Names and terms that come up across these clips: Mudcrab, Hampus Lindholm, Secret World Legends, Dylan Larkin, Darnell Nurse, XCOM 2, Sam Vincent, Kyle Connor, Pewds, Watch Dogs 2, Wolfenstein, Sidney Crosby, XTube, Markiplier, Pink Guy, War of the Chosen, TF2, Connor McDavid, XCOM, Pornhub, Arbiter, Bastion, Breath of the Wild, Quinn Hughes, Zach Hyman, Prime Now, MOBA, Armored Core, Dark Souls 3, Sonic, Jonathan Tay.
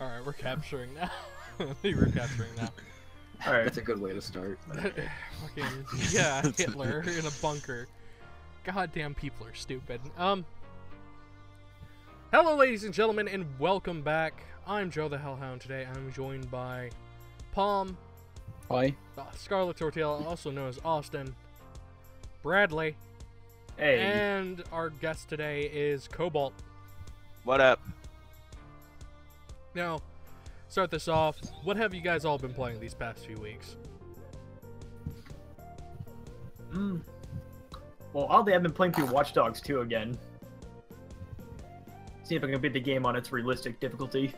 Alright, we're capturing now. I think we're capturing now. Alright. That's a good way to start. Okay. Yeah, Hitler in a bunker. Goddamn people are stupid. Hello, ladies and gentlemen, and welcome back. I'm Joe the Hellhound. Today I'm joined by Palm. Hi. Scarlett Tortilla, also known as Austin Bradley. Hey. And our guest today is Cobalt. What up? Now, start this off. What have you guys all been playing these past few weeks? Well, all day I've been playing through Watch Dogs 2 again. See if I can beat the game on its realistic difficulty.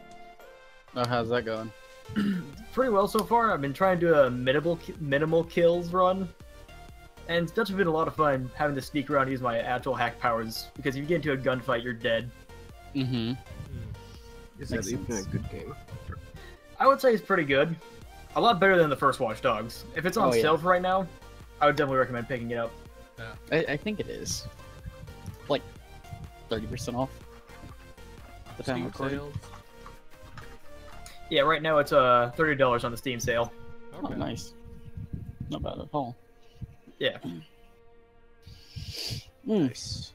Oh, how's that going? Pretty well so far. I've been trying to do a minimal kills run. And it's actually been a lot of fun having to sneak around and use my actual hack powers, because if you get into a gunfight, you're dead. Mm-hmm. It's a good game. I would say it's pretty good. A lot better than the first Watch Dogs. If it's on sale for right now, I would definitely recommend picking it up. Yeah. I think it is. Like, 30% off. Steam sale. Yeah, right now it's $30 on the Steam sale. Okay. Oh, nice. Not bad at all. Yeah. Nice.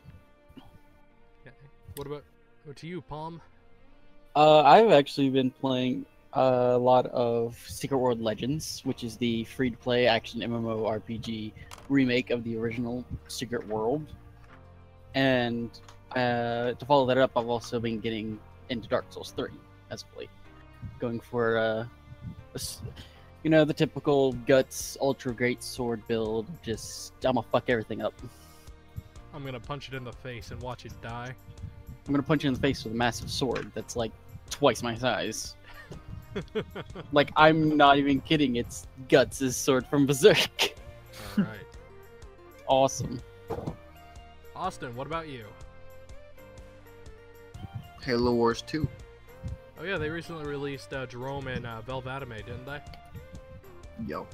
Okay. What about to you, Palm? I've actually been playing a lot of Secret World Legends, which is the free-to-play action MMORPG remake of the original Secret World, and. To follow that up, I've also been getting into Dark Souls 3 as of late. Going for, you know, the typical guts, ultra great sword build. Just, I'm gonna fuck everything up. I'm gonna punch it in the face and watch it die. I'm gonna punch it in the face with a massive sword that's like twice my size. Like, I'm not even kidding. It's Guts' sword from Berserk. Alright. Awesome. Austin, what about you? Halo Wars 2. Oh yeah, they recently released Jerome and Velvatime, didn't they? Yo.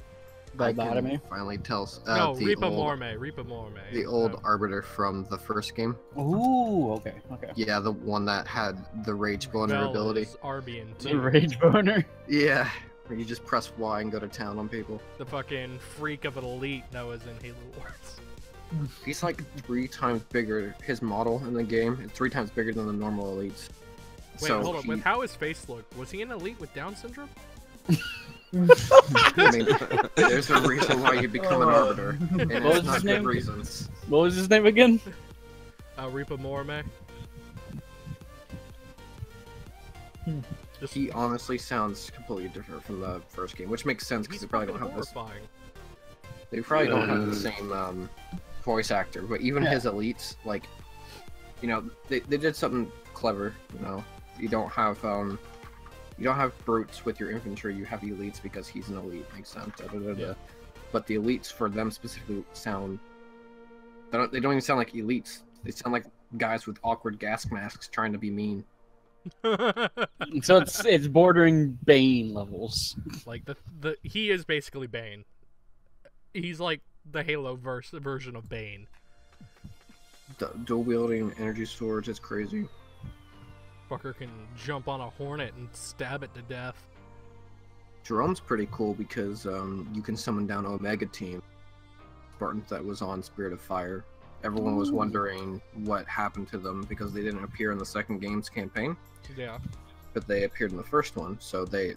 Velvatime? Finally tells. No, Ripa Morme. The old Arbiter from the first game. Ooh, okay, okay. Yeah, the one that had the Rage Boner ability. Arbian too. The Rage Boner? Yeah, where you just press Y and go to town on people. The fucking freak of an elite that was in Halo Wars. He's like 3 times bigger, his model in the game, and 3 times bigger than the normal elites. Wait, so hold on, with how his face looked, was he an elite with Down syndrome? I mean, there's a reason why you become an Arbiter, and it's not good reasons. What was his name again? Ripa Morme. He honestly sounds completely different from the first game, which makes sense because they probably don't have this. They probably don't have the same, voice actor, but even his elites, like, you know, they did something clever. You know, you don't have brutes with your infantry. You have elites because he's an elite. Makes sense. Da, da, da, da. But the elites for them specifically sound. They don't even sound like elites. They sound like guys with awkward gas masks trying to be mean. So it's bordering Bane levels. Like he is basically Bane. He's like. The Halo version of Bane. Dual wielding energy swords is crazy. Fucker can jump on a hornet and stab it to death. Jerome's pretty cool because you can summon down Omega Team. Spartans that was on Spirit of Fire. Everyone was wondering what happened to them because they didn't appear in the second game's campaign. Yeah. But they appeared in the first one, so they're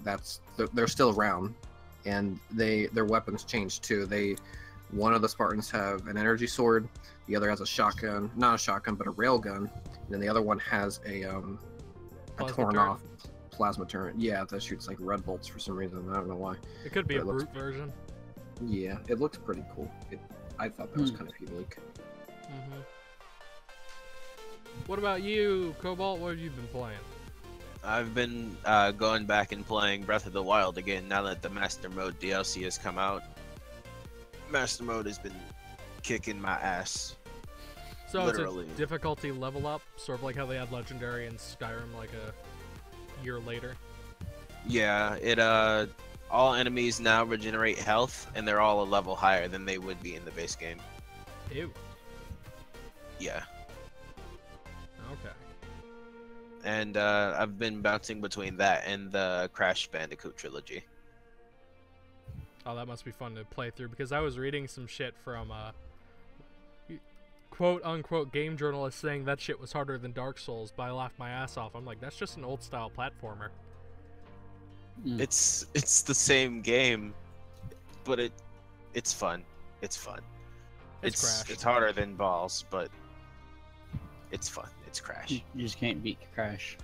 still around, and their weapons changed too. One of the Spartans have an energy sword, the other has a shotgun, not a shotgun, but a railgun, and then the other one has a torn-off plasma turret. Yeah, that shoots like red bolts for some reason. I don't know why. It could be a brute version. Yeah, it looks pretty cool. I thought that was kind of unique. What about you, Cobalt? What have you been playing? I've been going back and playing Breath of the Wild again now that the Master Mode DLC has come out. Master Mode has been kicking my ass. So literally. It's a difficulty level up, sort of like how they had Legendary in Skyrim like a year later. Yeah, it all enemies now regenerate health, and they're all a level higher than they would be in the base game. Ew. Yeah. Okay. and I've been bouncing between that and the Crash Bandicoot trilogy. Oh, that must be fun to play through, because I was reading some shit from quote-unquote game journalists saying that shit was harder than Dark Souls, but I laughed my ass off. I'm like, that's just an old-style platformer. It's the same game, but it's fun. It's fun. It's harder than balls, but it's fun. It's Crash. You just can't beat Crash.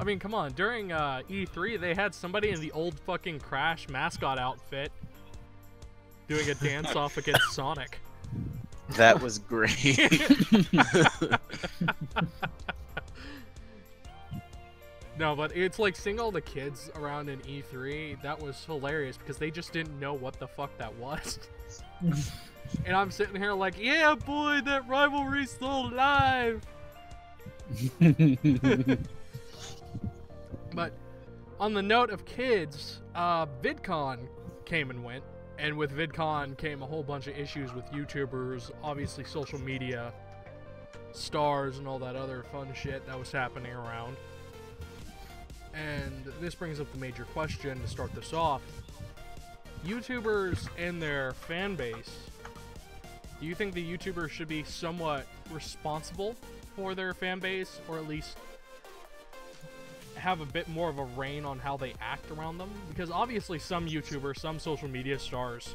I mean, come on. During E3, they had somebody in the old fucking Crash mascot outfit doing a dance-off against Sonic. That was great. No, but it's like seeing all the kids around in E3, that was hilarious because they just didn't know what the fuck that was. And I'm sitting here like, yeah, boy, that rivalry's still alive. But on the note of kids, VidCon came and went. And with VidCon came a whole bunch of issues with YouTubers, obviously social media, stars, and all that other fun shit that was happening around. And this brings up the major question to start this off. YouTubers and their fan base, do you think the YouTubers should be somewhat responsible for their fan base, or at least have a bit more of a rein on how they act around them? Because obviously some YouTubers, some social media stars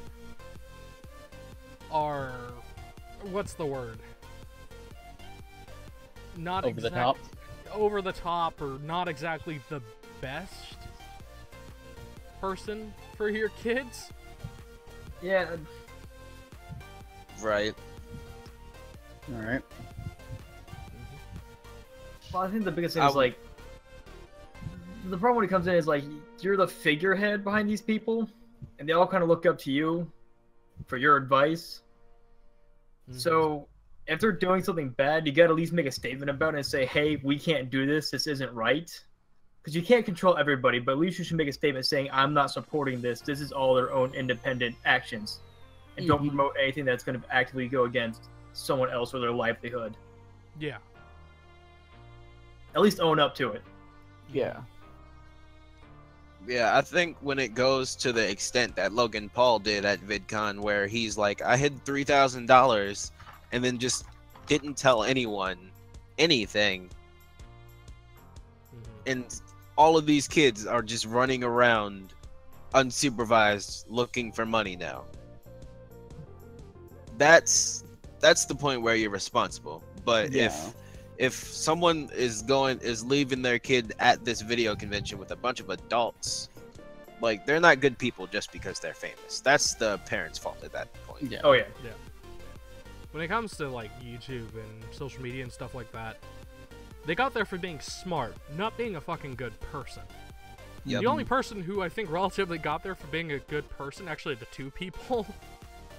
are, what's the word? Not over the top. Over the top, or not exactly the best person for your kids. Yeah. Right. All right. Well, I think the biggest thing is like, the problem when it comes in is like, you're the figurehead behind these people, and they all kind of look up to you for your advice. Mm-hmm. So if they're doing something bad, you gotta at least make a statement about it and say, hey, we can't do this, this isn't right. Because you can't control everybody, but at least you should make a statement saying, I'm not supporting this, this is all their own independent actions. And mm-hmm. don't promote anything that's gonna actively go against someone else or their livelihood. Yeah. At least own up to it. Yeah. Yeah, I think when it goes to the extent that Logan Paul did at VidCon, where he's like, I hid $3,000 and then just didn't tell anyone anything. Mm-hmm. And all of these kids are just running around unsupervised looking for money now. That's the point where you're responsible. But yeah. If someone is leaving their kid at this video convention with a bunch of adults, like, they're not good people just because they're famous. That's the parents' fault at that point. Yeah. Oh yeah, yeah. When it comes to like YouTube and social media and stuff like that, they got there for being smart, not being a fucking good person. Yep. The only person who I think relatively got there for being a good person, actually the two people,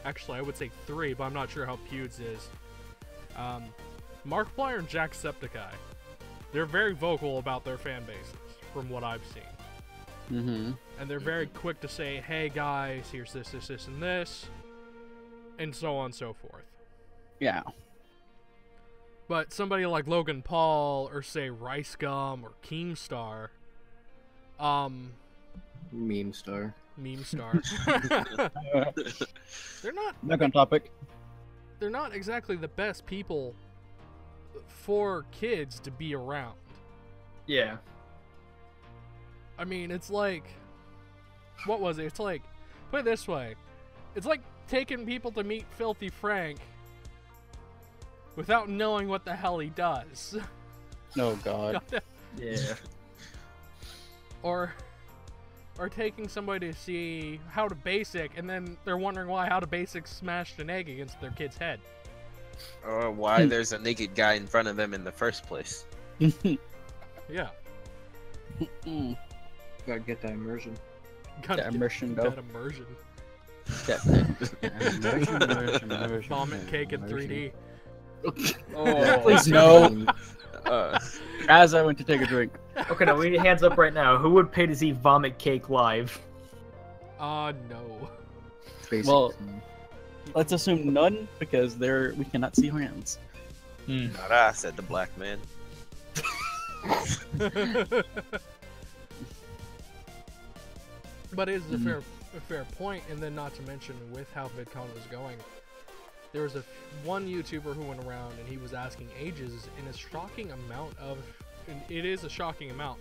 actually I would say three, but I'm not sure how Pewds is. Markiplier and Jacksepticeye, they're very vocal about their fan bases, from what I've seen. Mm-hmm. And they're very quick to say, hey guys, here's this, this, this, and this, and so on and so forth. Yeah. But somebody like Logan Paul, or say Rice Gum, or Keemstar, Memestar. They're not... Back on topic. They're not exactly the best people for kids to be around. Yeah. I mean, it's like, what was it? It's like, put it this way, it's like taking people to meet Filthy Frank without knowing what the hell he does. Oh god. Yeah. Or taking somebody to see How to Basic, and then they're wondering why How to Basic smashed an egg against their kid's head. Or why there's a naked guy in front of them in the first place. Yeah. Gotta get that immersion. That immersion. Vomit cake in 3D. Oh, please no. As I went to take a drink. Okay, now we need hands up right now. Who would pay to see vomit cake live? No. Basically. Well, let's assume none, because we cannot see hands. Not us, said the black man. But it is a fair point, and then not to mention with how VidCon was going, there was one YouTuber who went around and he was asking ages in a shocking amount of, and it is a shocking amount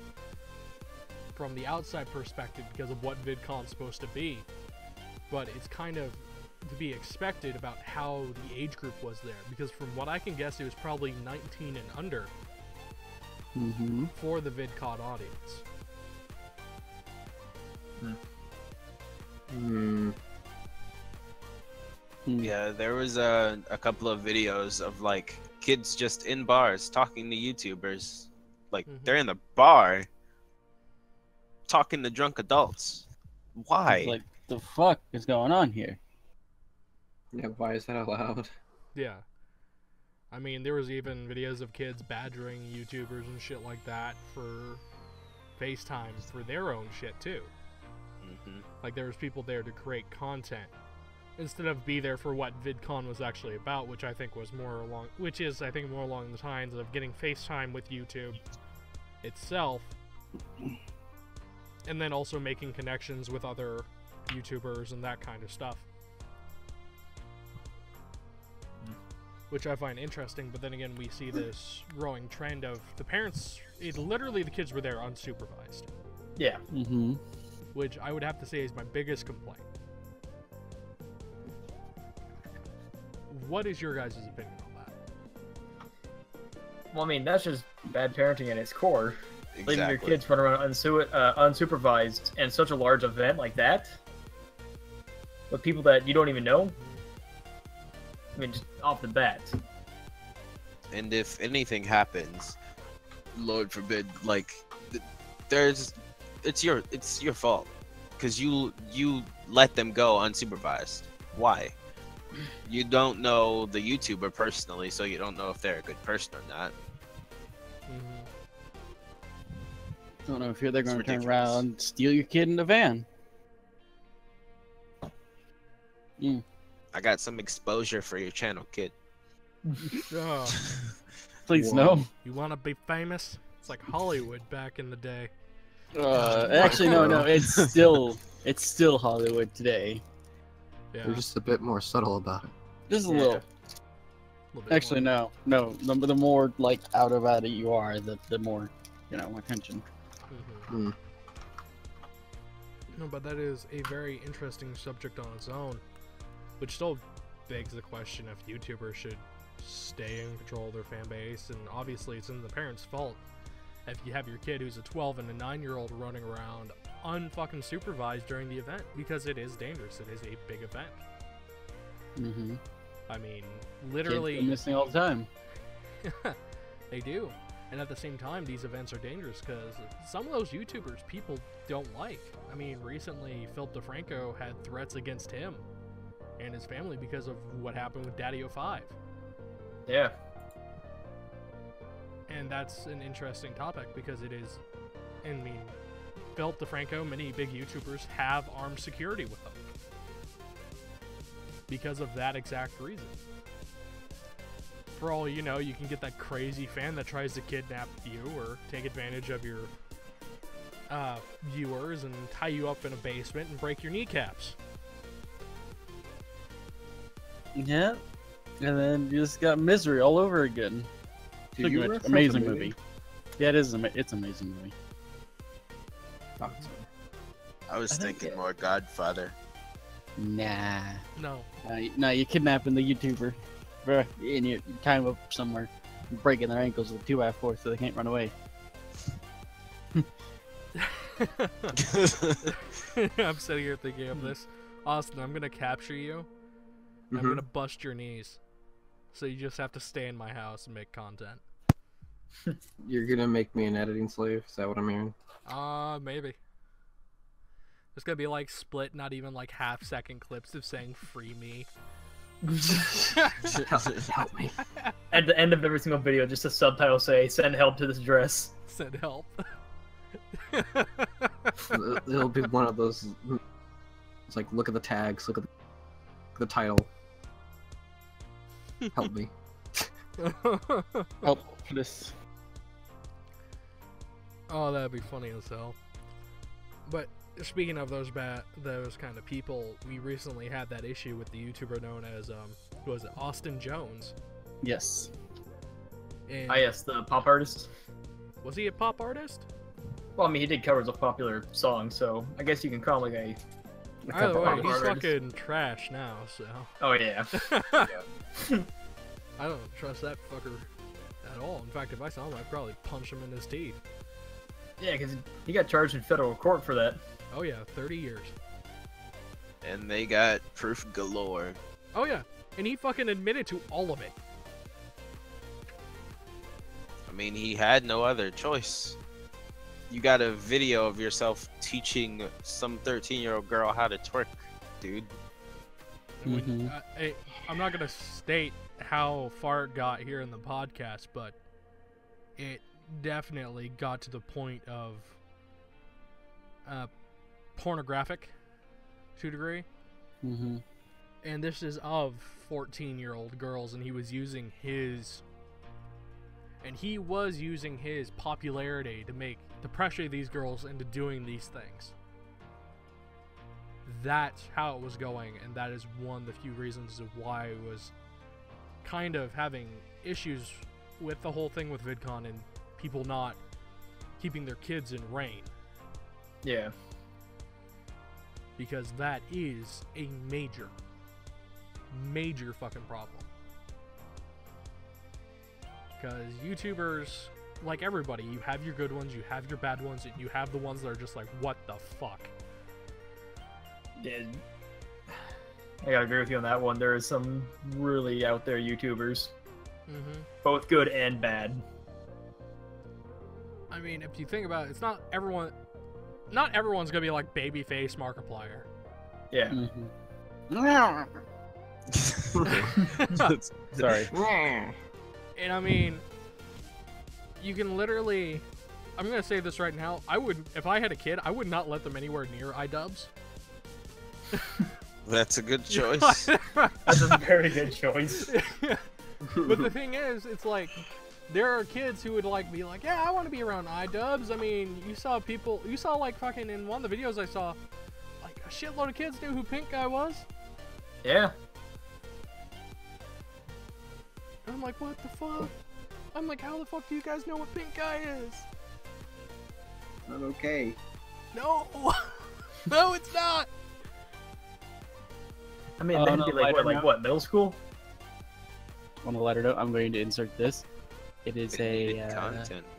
from the outside perspective because of what VidCon's supposed to be, but it's kind of to be expected about how the age group was there, because from what I can guess, it was probably 19 and under for the VidCon audience. Yeah, there was a couple of videos of like kids just in bars talking to YouTubers, like they're in the bar talking to drunk adults. Why? It's like, the fuck is going on here? Yeah, why is that allowed? Yeah, I mean, there was even videos of kids badgering YouTubers and shit like that for FaceTimes for their own shit too. Like, there was people there to create content instead of be there for what VidCon was actually about, which I think was more along, which is I think more along the lines of getting FaceTime with YouTube itself, and then also making connections with other YouTubers and that kind of stuff, which I find interesting. But then again, we see this growing trend of the parents, literally the kids were there unsupervised. Yeah. Which I would have to say is my biggest complaint. What is your guys' opinion on that? Well, I mean, that's just bad parenting at its core. Exactly. Leaving your kids running around unsupervised in such a large event like that, with people that you don't even know. I mean, just off the bat. And if anything happens, Lord forbid, like, it's your fault, because you let them go unsupervised. Why? You don't know the YouTuber personally, so you don't know if they're a good person or not. Don't know if they're going to turn around and steal your kid in the van. I got some exposure for your channel, kid. Please, no. You want to be famous? It's like Hollywood back in the day. Actually, no, it's still Hollywood today. Yeah. They're just a bit more subtle about it. Just a little bit actually, more. No. The more like out about it you are, the more, you know, attention. No, but that is a very interesting subject on its own, which still begs the question if YouTubers should stay in control of their fan base, and obviously it's in the parents' fault. If you have your kid who's a 12 and a 9-year-old running around unfucking supervised during the event, because it is dangerous. It is a big event. I mean, literally, kids are missing all the time. They do. And at the same time, these events are dangerous because some of those YouTubers people don't like. I mean, recently Philip DeFranco had threats against him and his family because of what happened with Daddy05. Yeah. And that's an interesting topic because it is, I mean, Philip DeFranco, many big YouTubers have armed security with them because of that exact reason. For all you know, you can get that crazy fan that tries to kidnap you or take advantage of your viewers and tie you up in a basement and break your kneecaps. Yeah, and then you just got misery all over again. Amazing movie. Yeah, it is. It's an amazing movie. I was thinking more Godfather. Nah. No. No, you're kidnapping the YouTuber, bruh, and you tie them up somewhere, breaking their ankles with a 2x4 so they can't run away. I'm sitting here thinking of this, Austin. I'm gonna capture you. I'm gonna bust your knees, so you just have to stay in my house and make content. You're gonna make me an editing slave? Is that what I'm hearing? Maybe. It's gonna be like split, not even like half-second clips of saying "free me." help me. At the end of every single video, just a subtitle say "Send help to this address." Send help. It'll be one of those. It's like, look at the tags. Look at the title. Help me. Help this. Oh, that'd be funny as hell. But speaking of those kind of people, we recently had that issue with the YouTuber known as who was it, Austin Jones? Yes. And yes, the pop artist. Was he a pop artist? Well, I mean, he did covers of popular songs, so I guess you can call him like a either way, he's fucking trash now, so. Oh yeah. Yeah. I don't trust that fucker at all. In fact, if I saw him, I'd probably punch him in his teeth. Yeah, because he got charged in federal court for that. Oh yeah, 30 years. And they got proof galore. Oh yeah, and he fucking admitted to all of it. I mean, he had no other choice. You got a video of yourself teaching some 13-year-old girl how to twerk, dude. Mm-hmm. I'm not gonna state how far it got here in the podcast, but it definitely got to the point of pornographic to a degree. Mm-hmm. And this is of 14-year-old girls, and he was using his popularity to pressure these girls into doing these things. That's how it was going, and that is one of the few reasons of why I was kind of having issues with the whole thing with VidCon and people not keeping their kids in rein. Yeah. Because that is a major, major fucking problem. Because YouTubers, like everybody, you have your good ones, you have your bad ones, and you have the ones that are just like, what the fuck? Yeah. I gotta agree with you on that one. There are some really out there YouTubers. Mm-hmm. Both good and bad. I mean, if you think about it, it's not everyone... Not everyone's gonna be like babyface Markiplier. Yeah. Mm-hmm. Sorry. And I mean, you can literally... I'm gonna say this right now. I would... If I had a kid, I would not let them anywhere near iDubbbz. That's a good choice. That's a very good choice. But the thing is, it's like... There are kids who would like be like, yeah, I want to be around iDubbbz. I mean, you saw like fucking in one of the videos I saw, like a shitload of kids knew who Pink Guy was. Yeah. And I'm like, what the fuck? I'm like, how the fuck do you guys know what Pink Guy is? Not okay. No. No, it's not. I mean, then be like, what, middle school? On a lighter note, I'm going to insert this. It is a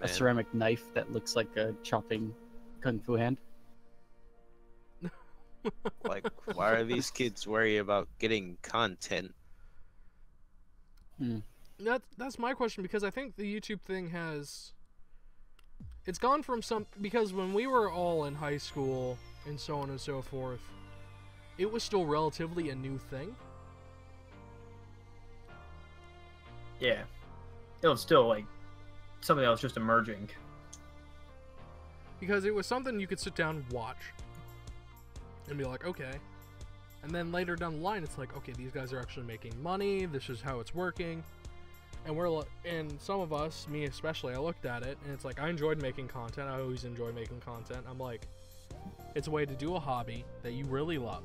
ceramic knife that looks like a chopping kung fu hand. Like, why are these kids worried about getting content? Hmm. That's my question, because I think the YouTube thing has... It's gone from some... Because when we were all in high school and so on and so forth, it was still relatively a new thing. Yeah. It was still, like, something that was just emerging. Because it was something you could sit down and watch. And be like, okay. And then later down the line, it's like, okay, these guys are actually making money. This is how it's working. And some of us, me especially, I looked at it. And it's like, I enjoyed making content. I always enjoy making content. I'm like, it's a way to do a hobby that you really love.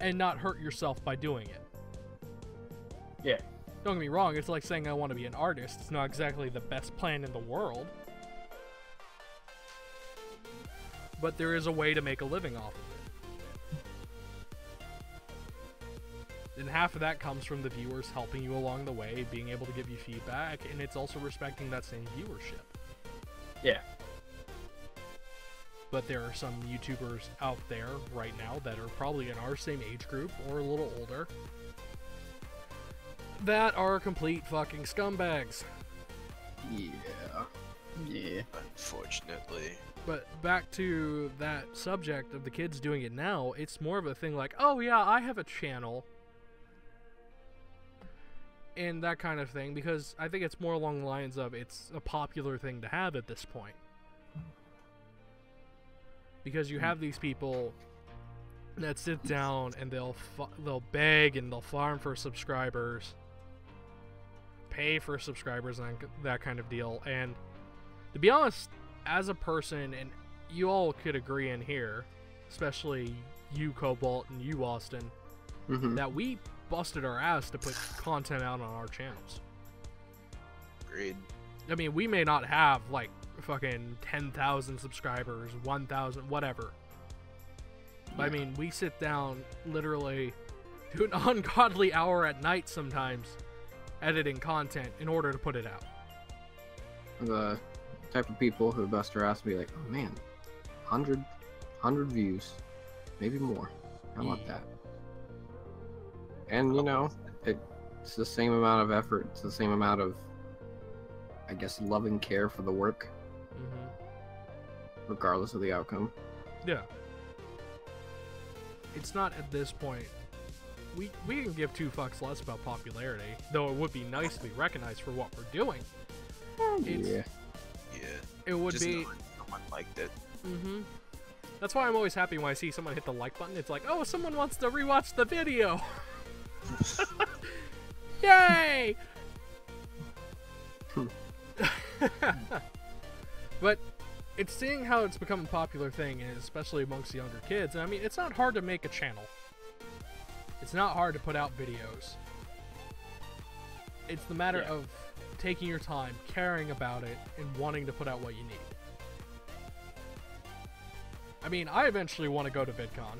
And not hurt yourself by doing it. Yeah. Don't get me wrong, it's like saying I want to be an artist. It's not exactly the best plan in the world. But there is a way to make a living off of it. And half of that comes from the viewers helping you along the way, being able to give you feedback, and it's also respecting that same viewership. Yeah. But there are some YouTubers out there right now that are probably in our same age group or a little older that are complete fucking scumbags. Yeah, unfortunately. But back to that subject of the kids doing it now, it's more of a thing like, oh yeah, I have a channel and that kind of thing, because I think it's more along the lines of it's a popular thing to have at this point, because you have these people that sit down and they'll beg and they'll farm for subscribers, pay for subscribers and that kind of deal. And to be honest, as a person, and you all could agree in here, especially you, Cobalt, and you, Austin, that we busted our ass to put content out on our channels. Agreed. I mean, we may not have, like, fucking 10,000 subscribers, 1,000, whatever. Yeah. But, I mean, we sit down literally to an ungodly hour at night sometimes editing content in order to put it out. The type of people who bust their ass to be like, oh, man, 100 views, maybe more. I want that. And, you know, it's the same amount of effort. It's the same amount of, I guess, love and care for the work, regardless of the outcome. Yeah. It's not at this point. We can give two fucks less about popularity, though it would be nice to be recognized for what we're doing. It would just be. Knowing someone liked it. That's why I'm always happy when I see someone hit the like button. It's like, oh, someone wants to rewatch the video. Yay! But it's seeing how it's become a popular thing, and especially amongst younger kids. And I mean, it's not hard to make a channel. It's not hard to put out videos. It's the matter of taking your time, caring about it, and wanting to put out what you need. I mean, I eventually want to go to VidCon.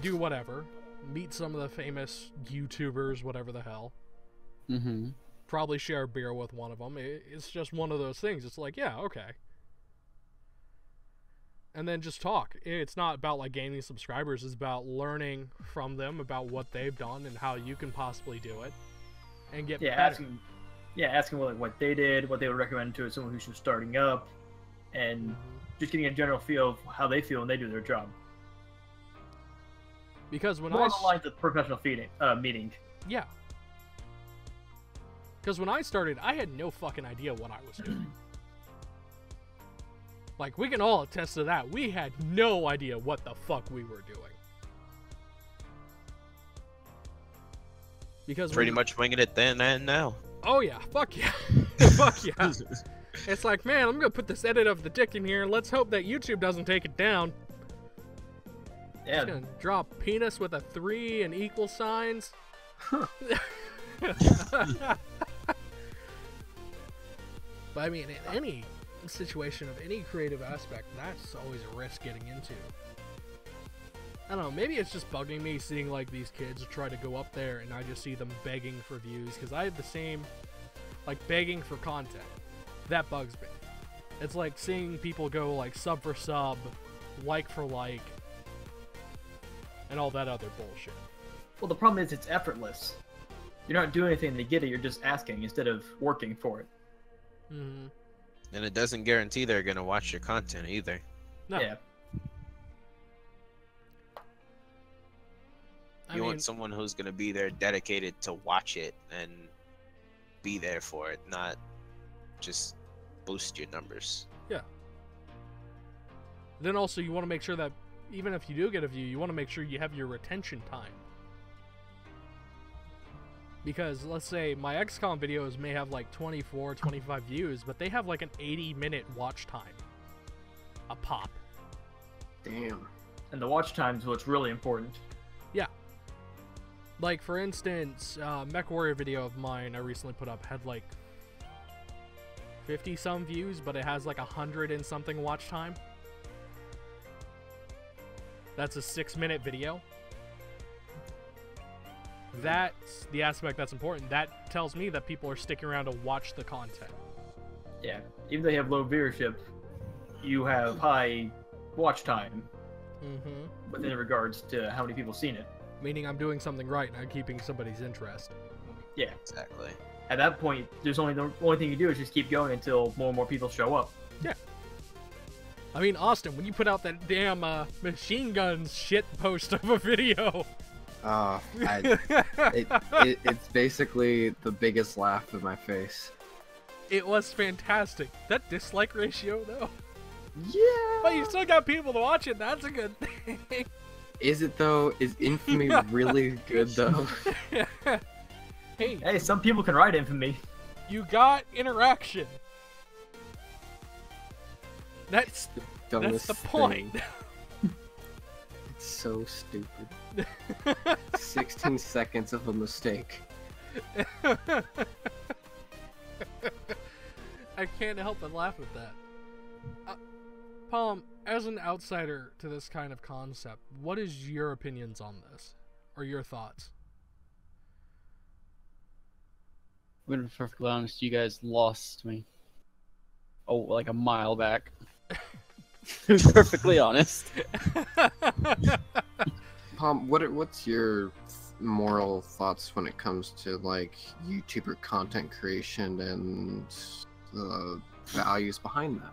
Do whatever. Meet some of the famous YouTubers, whatever the hell. Probably share a beer with one of them. It's just one of those things. It's like, yeah, okay. And then just talk. It's not about, like, gaining subscribers. It's about learning from them about what they've done and how you can possibly do it. And get better. Asking like, what they did, what they would recommend to someone who's just starting up. And just getting a general feel of how they feel when they do their job. Because when more like the professional meeting. Yeah. Because when I started, I had no fucking idea what I was doing. Like, we can all attest to that. We had no idea what the fuck we were doing. Because pretty much winging it then and now. Oh yeah, fuck yeah. Fuck yeah. It's like, man, I'm gonna put this edit of the dick in here. Let's hope that YouTube doesn't take it down. Yeah. Just gonna drop penis with a 3 and equal signs. But I mean, in any situation of any creative aspect, that's always a risk getting into. I don't know, maybe it's just bugging me seeing, like, these kids try to go up there and I just see them begging for views, because I have the same, like, begging for content. That bugs me. It's like seeing people go, like, sub for sub, like for like, and all that other bullshit. Well, the problem is it's effortless. You're not doing anything to get it, you're just asking instead of working for it. And it doesn't guarantee they're going to watch your content either. No. Yeah. You want someone who's going to be there dedicated to watch it and be there for it, not just boost your numbers. Yeah. Then also, you want to make sure that even if you do get a view, you want to make sure you have your retention time. Because, let's say, my XCOM videos may have, like, 24, 25 views, but they have, like, an 80-minute watch time. A pop. Damn. And the watch time is what's really important. Yeah. Like, for instance, Mech Warrior video of mine I recently put up had, like, 50-some views, but it has, like, 100 and something watch time. That's a 6-minute video. That's the aspect that's important. That tells me that people are sticking around to watch the content. Yeah, even though you have low viewership, you have high watch time. But in regards to how many people seen it, meaning I'm doing something right and I'm keeping somebody's interest. Yeah, exactly. At that point, there's only the only thing you do is just keep going until more and more people show up. Yeah. I mean, Austin, when you put out that damn machine gun shit post of a video. It's basically the biggest laugh in my face. It was fantastic. That dislike ratio, though. Yeah. But you still got people to watch it. That's a good thing. Is it, though? Is infamy really good, though? Hey, some people can write infamy. You got interaction. That's the point. It's so stupid. 16 seconds of a mistake. I can't help but laugh at that. Palm, as an outsider to this kind of concept, what is your opinions on this? Or your thoughts? I'm gonna be perfectly honest, you guys lost me. Oh, like a mile back. To be perfectly honest. Palm, what's your moral thoughts when it comes to, like, YouTuber content creation and the values behind that?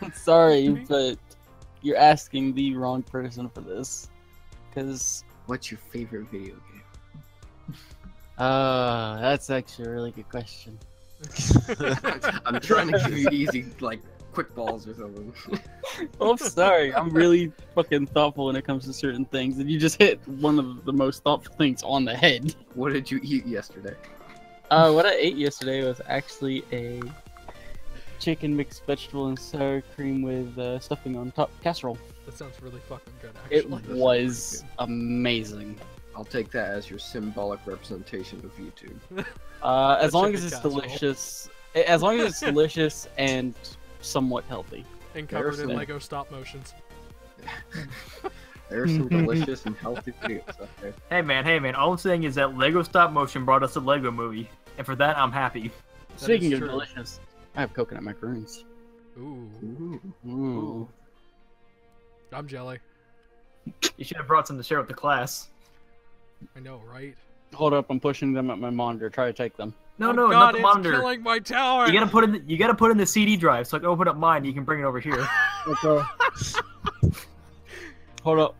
I'm sorry, but you're asking the wrong person for this. Because what's your favorite video game? That's actually a really good question. I'm trying to give you easy, like, quick balls or something. Well, I'm sorry. I'm really fucking thoughtful when it comes to certain things, and you just hit one of the most thoughtful things on the head. What did you eat yesterday? What I ate yesterday was actually a chicken mixed vegetable and sour cream with stuffing on top casserole. That sounds really fucking good, actually. It was amazing. I'll take that as your symbolic representation of YouTube. As long as it's delicious. As long as it's delicious and somewhat healthy. And covered in Lego stop motions. There are some delicious and healthy videos out there. Hey man, all I'm saying is that Lego stop motion brought us a Lego movie. And for that, I'm happy. Speaking of delicious, I have coconut macaroons. Ooh. Ooh. I'm jelly. You should have brought some to share with the class. I know, right? Hold up, I'm pushing them at my monitor. Try to take them. No, God, not the monitor. It's killing my tower. You gotta put in. You gotta put in the CD drive. So I can open up mine. You can bring it over here. Okay. Hold up.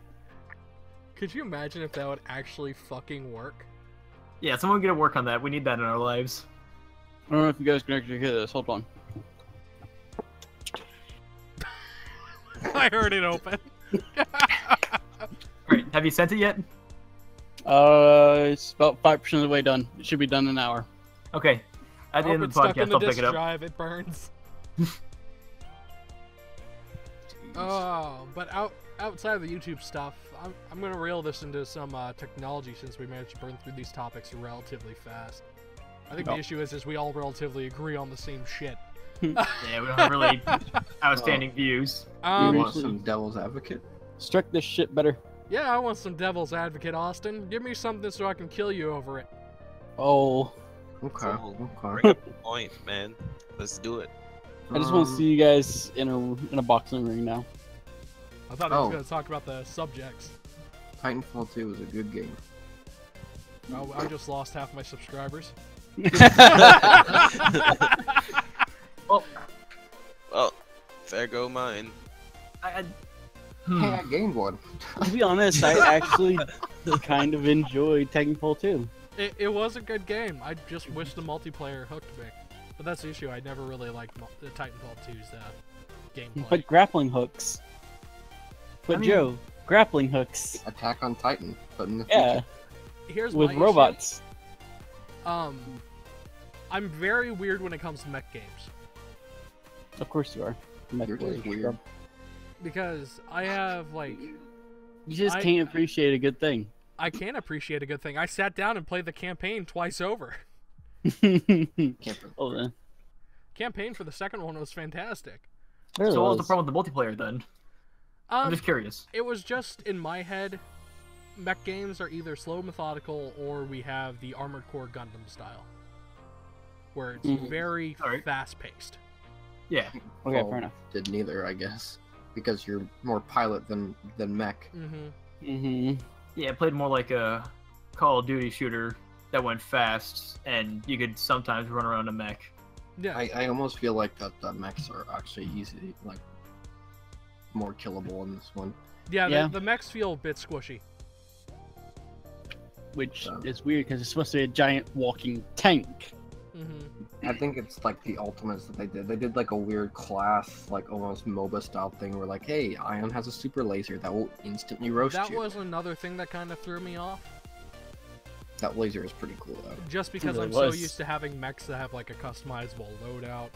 Could you imagine if that would actually fucking work? Yeah, someone get to work on that. We need that in our lives. I don't know if you guys can actually hear this. Hold on. I heard it open. Great. Have you sent it yet? It's about 5% of the way done. It should be done in an hour. Okay. At the end of the podcast, I'll pick it up. Drive, it burns. Oh, but outside of the YouTube stuff, I'm gonna reel this into some technology, since we managed to burn through these topics relatively fast. I think the issue is we all relatively agree on the same shit. Yeah, we don't have really outstanding views. You want some devil's advocate? Strike this shit better. Yeah, I want some devil's advocate, Austin. Give me something so I can kill you over it. Oh. Okay. Bring up the point, man. Let's do it. I just want to see you guys in a boxing ring now. I thought I was going to talk about the subjects. Titanfall 2 was a good game. Oh, I just lost half my subscribers. Well, there go mine. I gained one. To be honest, I actually kind of enjoyed Titanfall 2. It was a good game. I just wish the multiplayer hooked me. But that's the issue. I never really liked the Titanfall 2's gameplay. But grappling hooks. But I mean, Joe, grappling hooks. Attack on Titan, but in the future. Here's with robots. Issue. I'm very weird when it comes to mech games. Of course you are. You're just weird. Because I have, like... You just can't appreciate a good thing. I can appreciate a good thing. I sat down and played the campaign twice over. Campaign for the second one was fantastic. So what was the problem with the multiplayer then? I'm just curious. It was just, in my head... Mech games are either slow, methodical, or we have the Armored Core Gundam style, where it's very fast-paced. Yeah. Okay, fair enough. Did neither, I guess, because you're more pilot than mech. Yeah, I played more like a Call of Duty shooter that went fast, and you could sometimes run around a mech. Yeah. I almost feel like that the mechs are actually easy, like more killable in this one. Yeah, yeah. The mechs feel a bit squishy. Which is weird because it's supposed to be a giant walking tank. I think it's like the ultimates that they did. They did like a weird class, like almost MOBA style thing where like, hey, Ion has a super laser that will instantly roast you. That was another thing that kind of threw me off. That laser is pretty cool though. Just because really I'm so used to having mechs that have like a customizable loadout,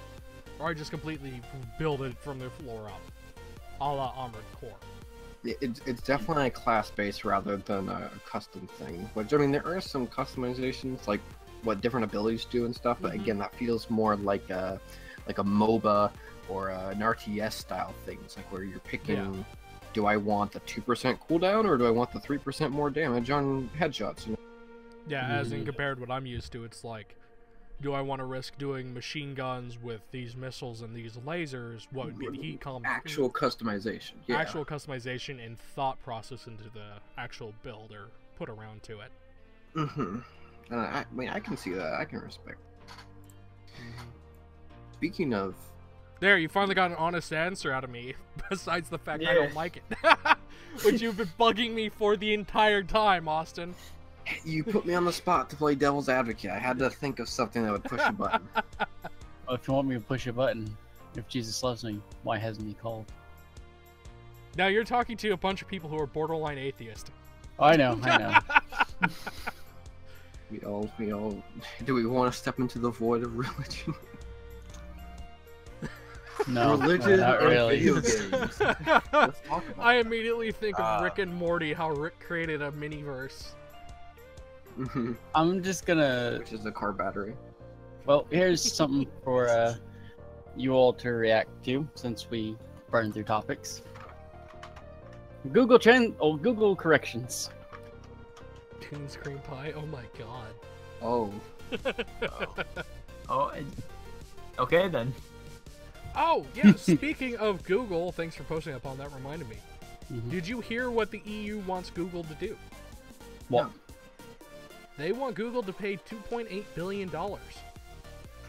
or I just completely build it from the floor up, a la Armored Core. It's definitely a class based rather than a custom thing. Which, I mean, there are some customizations, like what different abilities do and stuff, but again, that feels more like a MOBA or an RTS style thing. It's like where you're picking, do I want the 2% cooldown or do I want the 3% more damage on headshots? You know? Yeah, as in compared to what I'm used to, it's like, do I want to risk doing machine guns with these missiles and these lasers? What would be the heat combat? Actual customization. Yeah. Actual customization and thought process into the actual build or put around to it. I mean, I can see that. I can respect that. Speaking of... There, you finally got an honest answer out of me, besides the fact I don't like it. Which you've been bugging me for the entire time, Austin. You put me on the spot to play devil's advocate. I had to think of something that would push a button. Well, if you want me to push a button, if Jesus loves me, why hasn't he called? Now you're talking to a bunch of people who are borderline atheists. I know. we all, do we want to step into the void of religion? No, religion not really. Video games. I immediately think of Rick and Morty, how Rick created a mini-verse. I'm just gonna... Which is a car battery. Well, here's something for you all to react to, since we burned through topics. Google corrections. Tunes cream pie? Oh my god. Oh. Okay then. Oh, yeah, speaking of Google, thanks for posting up on that, reminded me. Did you hear what the EU wants Google to do? What? No. They want Google to pay $2.8 billion.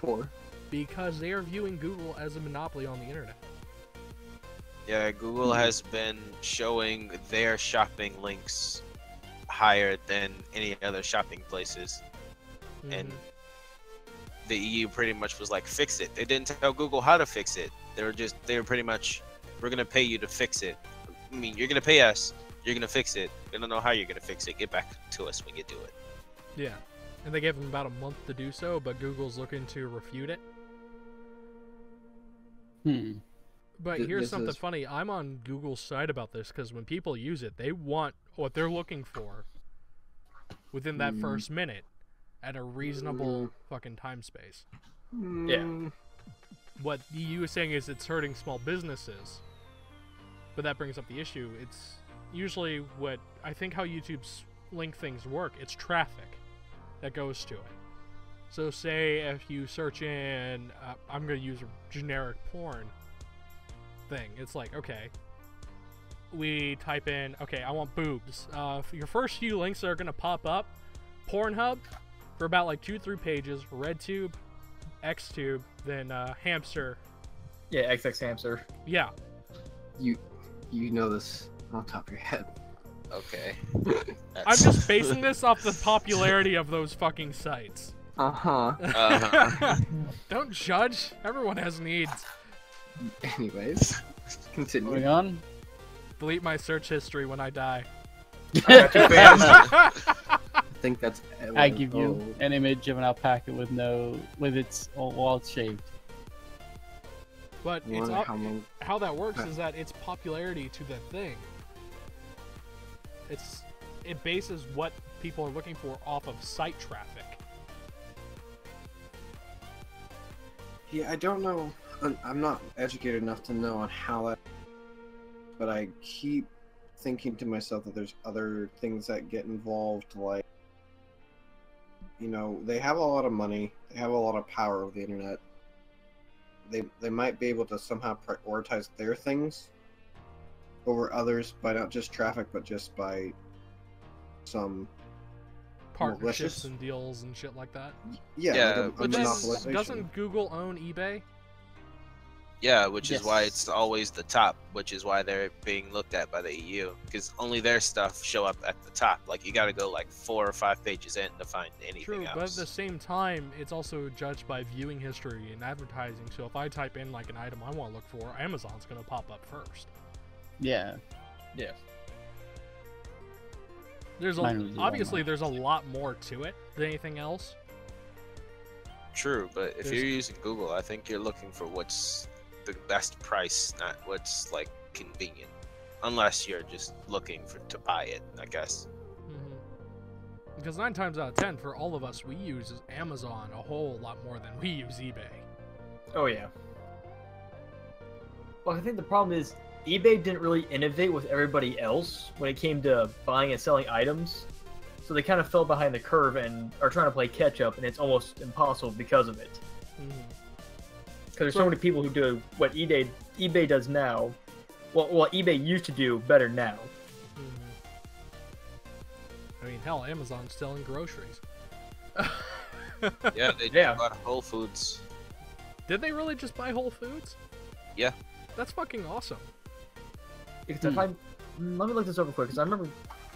For? Because they are viewing Google as a monopoly on the internet. Yeah, Google has been showing their shopping links higher than any other shopping places. And the EU pretty much was like, fix it. They didn't tell Google how to fix it. They were pretty much, we're going to pay you to fix it. I mean, you're going to pay us. You're going to fix it. We don't know how you're going to fix it. Get back to us when you do it. Yeah, and they gave them about a month to do so, but Google's looking to refute it. But here's something funny. I'm on Google's side about this, because when people use it, they want what they're looking for within that first minute at a reasonable fucking time space. Yeah. What the EU is saying is it's hurting small businesses, but that brings up the issue. It's usually what I think how YouTube's link things work, it's traffic that goes to it. So say if you search in I'm gonna use a generic porn thing, it's like, okay, we type in, okay, I want boobs, your first few links are gonna pop up Pornhub for about like 2-3 pages, RedTube, XTube, then Hamster. Yeah, XX Hamster. Yeah, you know this on top of your head. Okay. I'm just basing this off the popularity of those fucking sites. Don't judge. Everyone has needs. Anyways, continue. Going on. Delete my search history when I die. I think that's. I give you an image of an alpaca with its all shaved. But it's how that works is that it's popularity to that thing. It bases what people are looking for off of site traffic. Yeah, I don't know. I'm not educated enough to know on how that... But I keep thinking to myself that there's other things that get involved, like... You know, they have a lot of money. They have a lot of power over the internet. They might be able to somehow prioritize their things over others by not just traffic, but just by some partnerships and deals and shit like that. Yeah. Like but doesn't Google own eBay? Yeah, which is why it's always the top, which is why they're being looked at by the EU, because only their stuff show up at the top. Like, you got to go like 4 or 5 pages in to find anything else. But at the same time, it's also judged by viewing history and advertising. So if I type in like an item I want to look for, Amazon's going to pop up first. Yeah. There's a, obviously there's a lot more to it than anything else. True, but if you're using Google, I think you're looking for what's the best price, not what's like convenient. Unless you're just looking for to buy it, I guess. Mm-hmm. Because 9 times out of 10, for all of us, we use Amazon a whole lot more than we use eBay. Oh yeah. Well, I think the problem is eBay didn't really innovate with everybody else when it came to buying and selling items. So they kind of fell behind the curve and are trying to play catch up, and it's almost impossible because of it. Because there's so many people who do what eBay does now, well, eBay used to do better now. Mm-hmm. I mean, hell, Amazon's selling groceries. Yeah, they just bought Whole Foods. Did they really just buy Whole Foods? Yeah. That's fucking awesome. Let me look this over quick, because I remember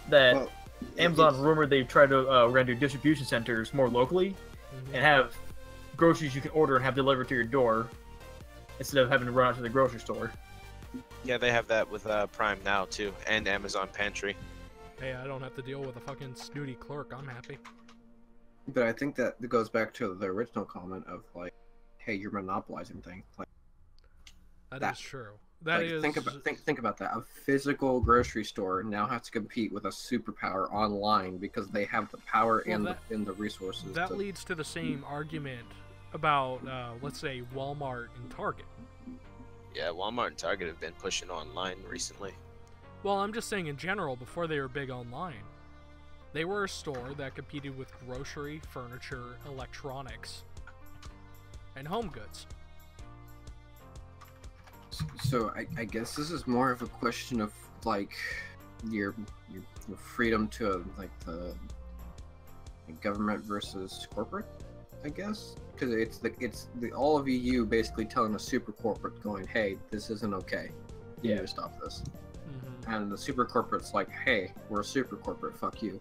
that... Well, Amazon rumored they tried to run to distribution centers more locally, and have groceries you can order and have delivered to your door instead of having to run out to the grocery store. Yeah, they have that with Prime Now too, and Amazon Pantry. Hey, I don't have to deal with a fucking snooty clerk. I'm happy. But I think that goes back to the original comment of like, "Hey, you're monopolizing things." Like, that is true. That like, is... Think about that. A physical grocery store now has to compete with a superpower online because they have the power and the resources. That leads to the same argument about, let's say, Walmart and Target. Yeah, Walmart and Target have been pushing online recently. Well, I'm just saying in general, before they were big online, they were a store that competed with grocery, furniture, electronics, and home goods. So I guess this is more of a question of like your freedom to like the government versus corporate, I guess, because it's the all of EU basically telling a super corporate going, hey, this isn't okay, you need to stop this, and the super corporate's like, hey, we're a super corporate, fuck you.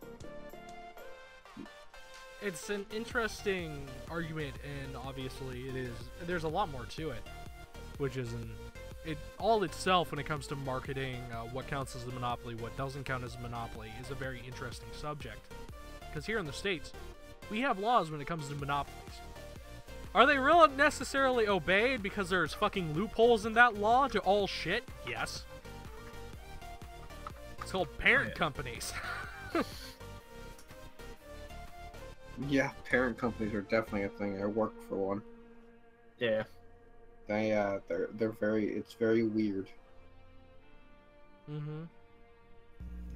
It's an interesting argument, and obviously it is. There's a lot more to it, which isn't. It all itself, when it comes to marketing, what counts as a monopoly, what doesn't count as a monopoly, is a very interesting subject. Because here in the States, we have laws when it comes to monopolies. Are they really necessarily obeyed because there's fucking loopholes in that law to all shit? Yes. It's called parent companies. Yeah, parent companies are definitely a thing. I work for one. Yeah. They they're very weird. Mhm.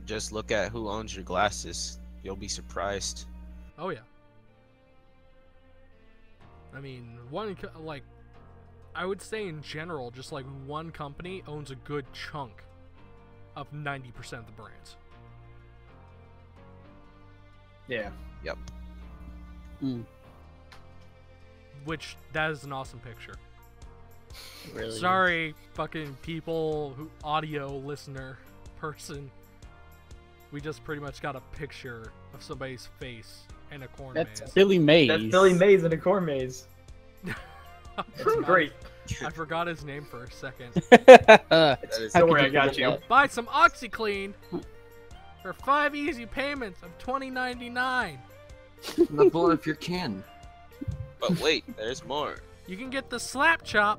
Just look at who owns your glasses. You'll be surprised. Oh yeah. I mean, I would say in general, just like one company owns a good chunk of 90% of the brands. Yeah. Yep. Mm. Which that is an awesome picture. Really? Sorry, fucking people, audio listener, person. We just pretty much got a picture of somebody's face in a corn maze. That's Billy Mays. That's Billy Mays in a corn maze. That's great. I forgot his name for a second. Don't worry, I got you. Buy some OxyClean for 5 easy payments of $20.99. The bullet of your kin. But wait, there's more. You can get the slap chop.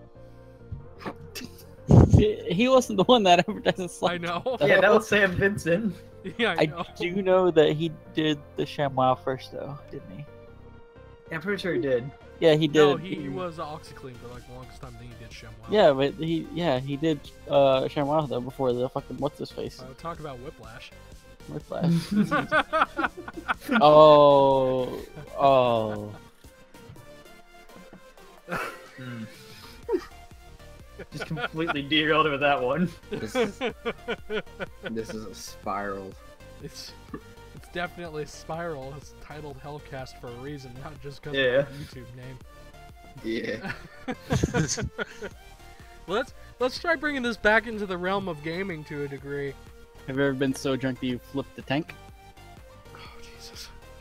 He wasn't the one that advertised slap. I know. Chop, yeah, that was Sam Vincent. Yeah, I know. I do know that he did the ShamWow first, though, didn't he? Yeah, I'm pretty sure he did. Yeah, he did. No, he was OxyClean for like the longest time. Then he did ShamWow. Yeah, but he did ShamWow though before the fucking what's his face. Talk about whiplash. Whiplash. Oh. Just completely derailed over that one. This is a spiral. It's definitely a spiral. It's titled Hellcast for a reason, not just because of the YouTube name. Yeah. Well, let's try bringing this back into the realm of gaming to a degree. Have you ever been so drunk that you flipped the tank?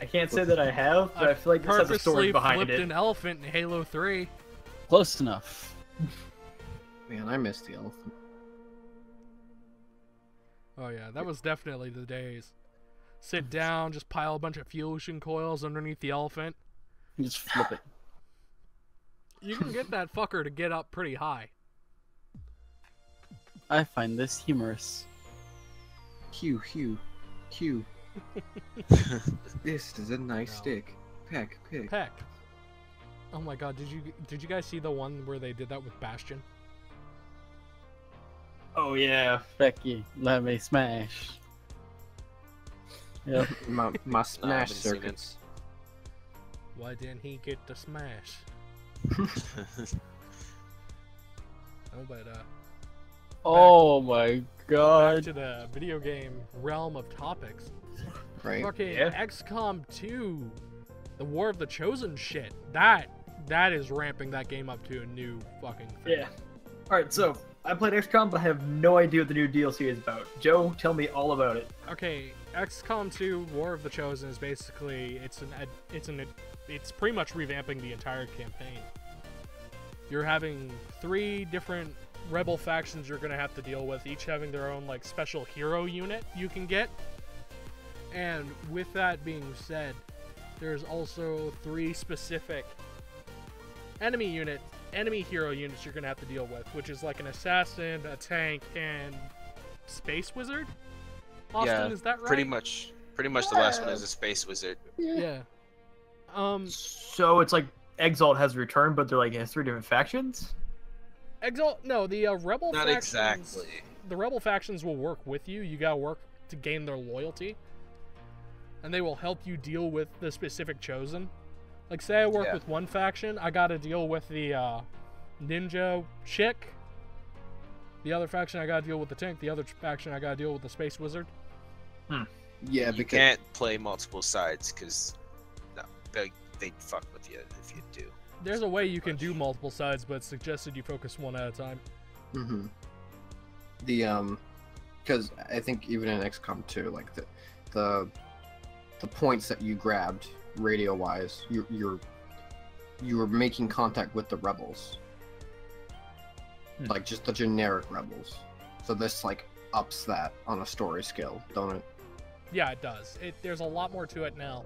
I can't say that I have, but I feel like this has a story behind it. I purposely flipped an elephant in Halo 3. Close enough. Man, I missed the elephant. Oh yeah, that was definitely the days. sit down, just pile a bunch of fusion coils underneath the elephant. You just flip it. You can get that fucker to get up pretty high. I find this humorous. Hugh, Hugh, Hugh. This is a nice stick. Peck, peck. Peck. Oh my god, did you guys see the one where they did that with Bastion? Oh yeah. Becky, let me smash. Yep. my smash circuits. Why didn't he get the smash? Oh my god. Back to the video game realm of topics. Right. Fucking XCOM 2, the War of the Chosen shit. That is ramping that game up to a new fucking thing. Yeah. Alright, so I played XCOM, but I have no idea what the new DLC is about. Joe, tell me all about it. Okay, XCOM 2, War of the Chosen is basically it's pretty much revamping the entire campaign. You're having three different rebel factions you're gonna have to deal with, each having their own like special hero unit you can get. And with that being said, there's also three specific enemy hero units you're gonna have to deal with, which is like an assassin, a tank, and space wizard. Austin, is that right? Pretty much the last one is a space wizard. Yeah. So it's like Exalt has returned, but they're like it has three different factions. Exalt, no, the rebel. Not factions, exactly. The rebel factions will work with you. You gotta work to gain their loyalty, and they will help you deal with the specific chosen. Like, say I work with one faction, I gotta deal with the ninja chick. The other faction, I gotta deal with the tank. The other faction, I gotta deal with the space wizard. Hmm. Yeah, you can't play multiple sides, because they fuck with you if you do. There's a way you can do multiple sides, but it's suggested you focus one at a time. Mm-hmm. Because I think even in XCOM 2, like the points that you grabbed radio-wise, you were making contact with the rebels, like just the generic rebels. So this like ups that on a story scale, don't it? Yeah, it does. There's a lot more to it now.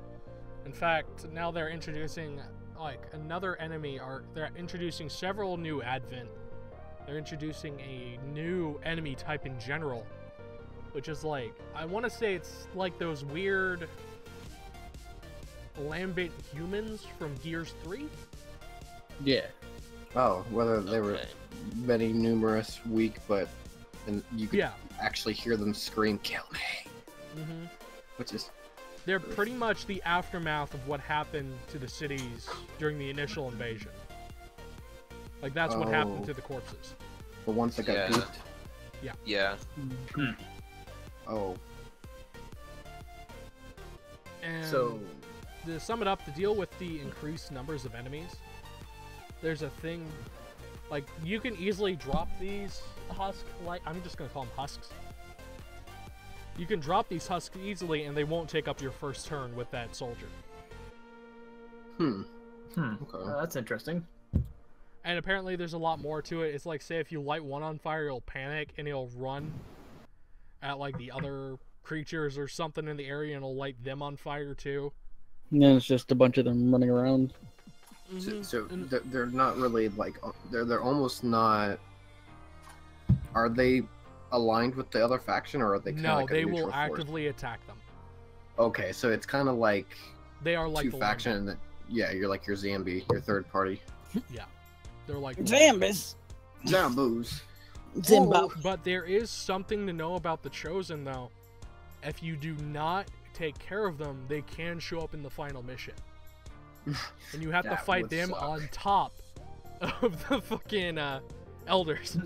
In fact, now they're introducing like another enemy arc. They're introducing several new advent. They're introducing a new enemy type in general, which is like, I want to say it's like those weird lambent humans from Gears 3? Yeah. Oh, whether they were many, numerous, weak, but and you could actually hear them scream, "Kill me!" Mm-hmm. Which is... They're pretty much the aftermath of what happened to the cities during the initial invasion. Like, that's what happened to the corpses. The ones that got gooped? Yeah. Yeah. Mm-hmm. Oh. And... So... To sum it up, to deal with the increased numbers of enemies, there's a thing, like, you can easily drop these husks, like, I'm just going to call them husks. You can drop these husks easily, and they won't take up your first turn with that soldier. Hmm. Okay. That's interesting. And apparently there's a lot more to it. It's like, say, if you light one on fire, it'll panic, and it'll run at, like, the other creatures or something in the area, and it'll light them on fire, too. And then it's just a bunch of them running around. Mm-hmm. So they're not really like they're almost not. Are they aligned with the other faction, or are they? No, they will actively attack them. Okay, so it's kind of like they are like two faction. That, yeah, you're like your Zambi, your third party. Yeah, they're like Zambos. Oh, but there is something to know about the Chosen, though. If you do not take care of them, they can show up in the final mission, and you have to fight them on top of the fucking elders.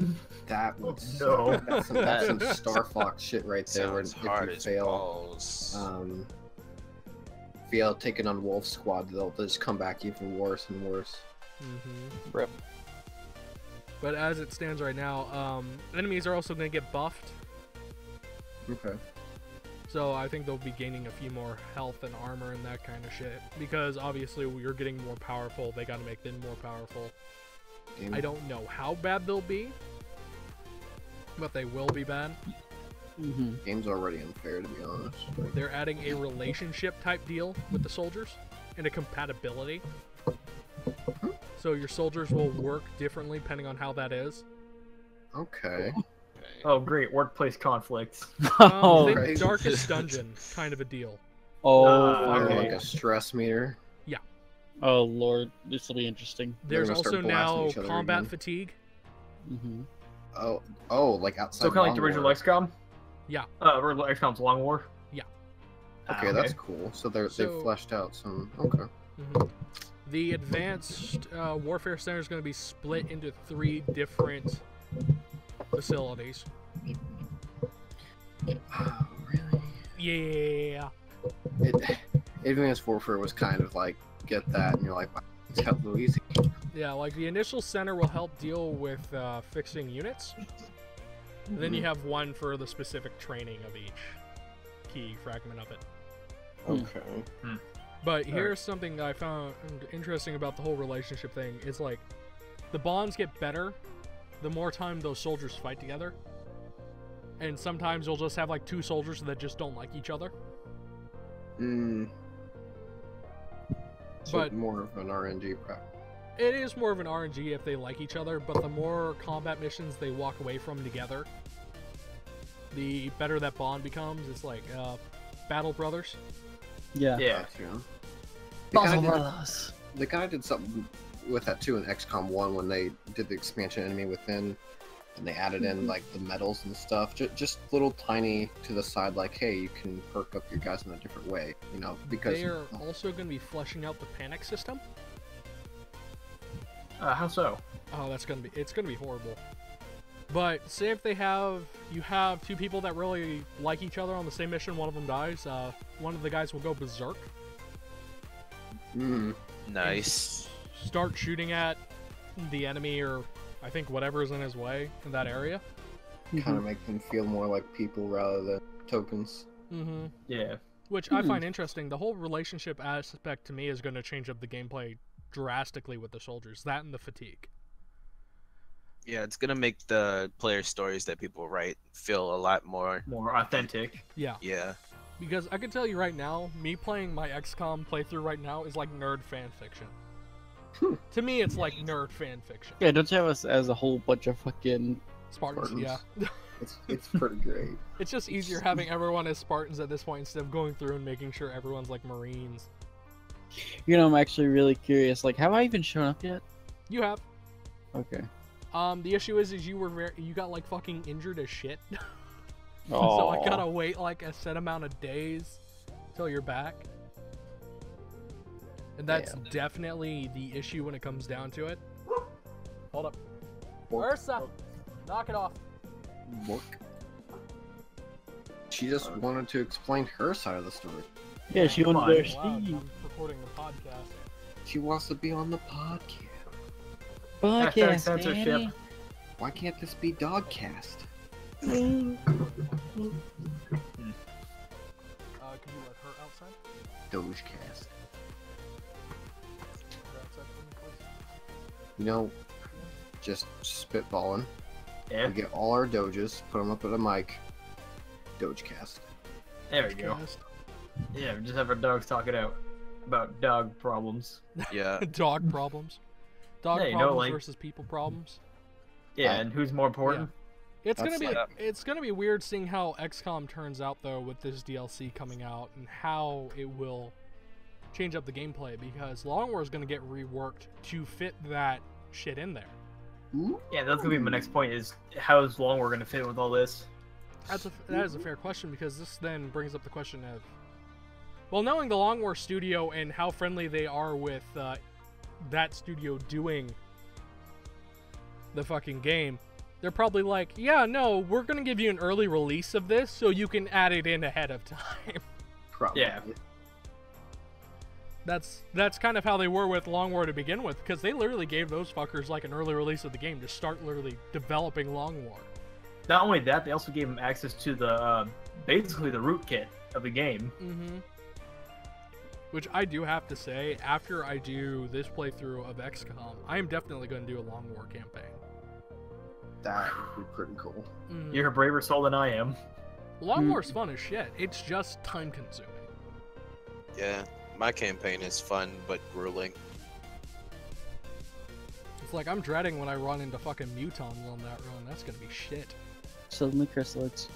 That would suck. That's some Star Fox shit right there. Where if you fail taking on Wolf Squad, they'll just come back even worse and worse. Mm-hmm. Rip. But as it stands right now, enemies are also going to get buffed. Okay. So I think they'll be gaining a few more health and armor and that kind of shit. Because obviously you're getting more powerful. They got to make them more powerful. I don't know how bad they'll be, but they will be bad. Mm-hmm. Game's already unfair, to be honest. They're adding a relationship type deal with the soldiers and a compatibility. So your soldiers will work differently depending on how that is. Okay. Oh, great. Workplace conflicts. The Darkest Dungeon kind of a deal. Oh, okay. Like a stress meter. Yeah. Oh, Lord. This will be interesting. There's also now combat fatigue. Mm-hmm. Oh, like outside. So kind of like the original XCOM? Yeah. XCOM's Long War? Yeah. Okay, that's cool. So they've fleshed out some... Okay. Mm-hmm. The Advanced Warfare Center is going to be split into 3 different facilities. Oh, really? Yeah. Advanced Warfare was kind of like, get that, and you're like, wow, it's got Louisiana. Yeah, like the initial center will help deal with fixing units. And then you have one for the specific training of each key fragment of it. Okay. But here's something that I found interesting about the whole relationship thing. It's like, the bonds get better the more time those soldiers fight together. And sometimes you'll just have like 2 soldiers that just don't like each other. Mm. So but more of an RNG practice. It is more of an RNG if they like each other, but the more combat missions they walk away from together, the better that bond becomes. It's like Battle Brothers. Yeah. Yeah. Battle Brothers. The guy did something with that too in XCOM 1 when they did the expansion Enemy Within, and they added in like the medals and stuff, just little tiny to the side, like, hey, you can perk up your guys in a different way, you know? Because they are also going to be fleshing out the panic system. How so? Oh, it's gonna be horrible. But say if you have 2 people that really like each other on the same mission, one of them dies. One of the guys will go berserk. Mm. Nice. Start shooting at the enemy, or I think whatever is in his way in that area. Kind of make them feel more like people rather than tokens. Mm-hmm. Yeah. Which I find interesting. The whole relationship aspect to me is going to change up the gameplay drastically with the soldiers, that and the fatigue. Yeah, it's gonna make the player stories that people write feel a lot more authentic. Yeah. Yeah. Because I can tell you right now, me playing my XCOM playthrough right now is like nerd fan fiction. To me, it's like nerd fan fiction. Yeah, don't you have us as a whole bunch of fucking Spartans? Yeah. It's pretty great. It's just easier having everyone as Spartans at this point instead of going through and making sure everyone's like Marines. You know, I'm actually really curious. Like, have I even shown up yet? You have. Okay. The issue is you got like fucking injured as shit. So I gotta wait like a set amount of days till you're back. And that's definitely the issue when it comes down to it. Hold up. Bork. Ursa! Bork. Knock it off. Bork. She just wanted to explain her side of the story. Yeah, she wanted to recording the podcast. She wants to be on the podcast. Censorship. Danny. Why can't this be Dogcast? Can you let her outside? Dogecast. You know, just spitballing. Yeah. We get all our Doges, put them up at a mic. Dogecast. There we go. Yeah, just have our dogs talk it out. About dog problems. Yeah. Dog problems. Dog problems versus people problems. Yeah, and who's more important? Yeah. It's gonna be weird seeing how XCOM turns out though with this DLC coming out and how it will change up the gameplay, because Long War is gonna get reworked to fit that shit in there. Yeah, that's gonna be my next point, is how is Long War gonna fit with all this? That is a fair question, because this then brings up the question of, well, knowing the Long War studio and how friendly they are with that studio doing the fucking game, they're probably like, yeah, no, we're going to give you an early release of this so you can add it in ahead of time. Probably. Yeah. That's kind of how they were with Long War to begin with, because they literally gave those fuckers like an early release of the game to start literally developing Long War. Not only that, they also gave them access to the basically the root kit of the game. Mm-hmm. Which I do have to say, after I do this playthrough of XCOM, I am definitely going to do a Long War campaign. That would be pretty cool. Mm. You're a braver soul than I am. Long War's fun as shit. It's just time consuming. Yeah, my campaign is fun but grueling. It's like I'm dreading when I run into fucking mutons on that run. That's gonna be shit. Suddenly Chrysalids.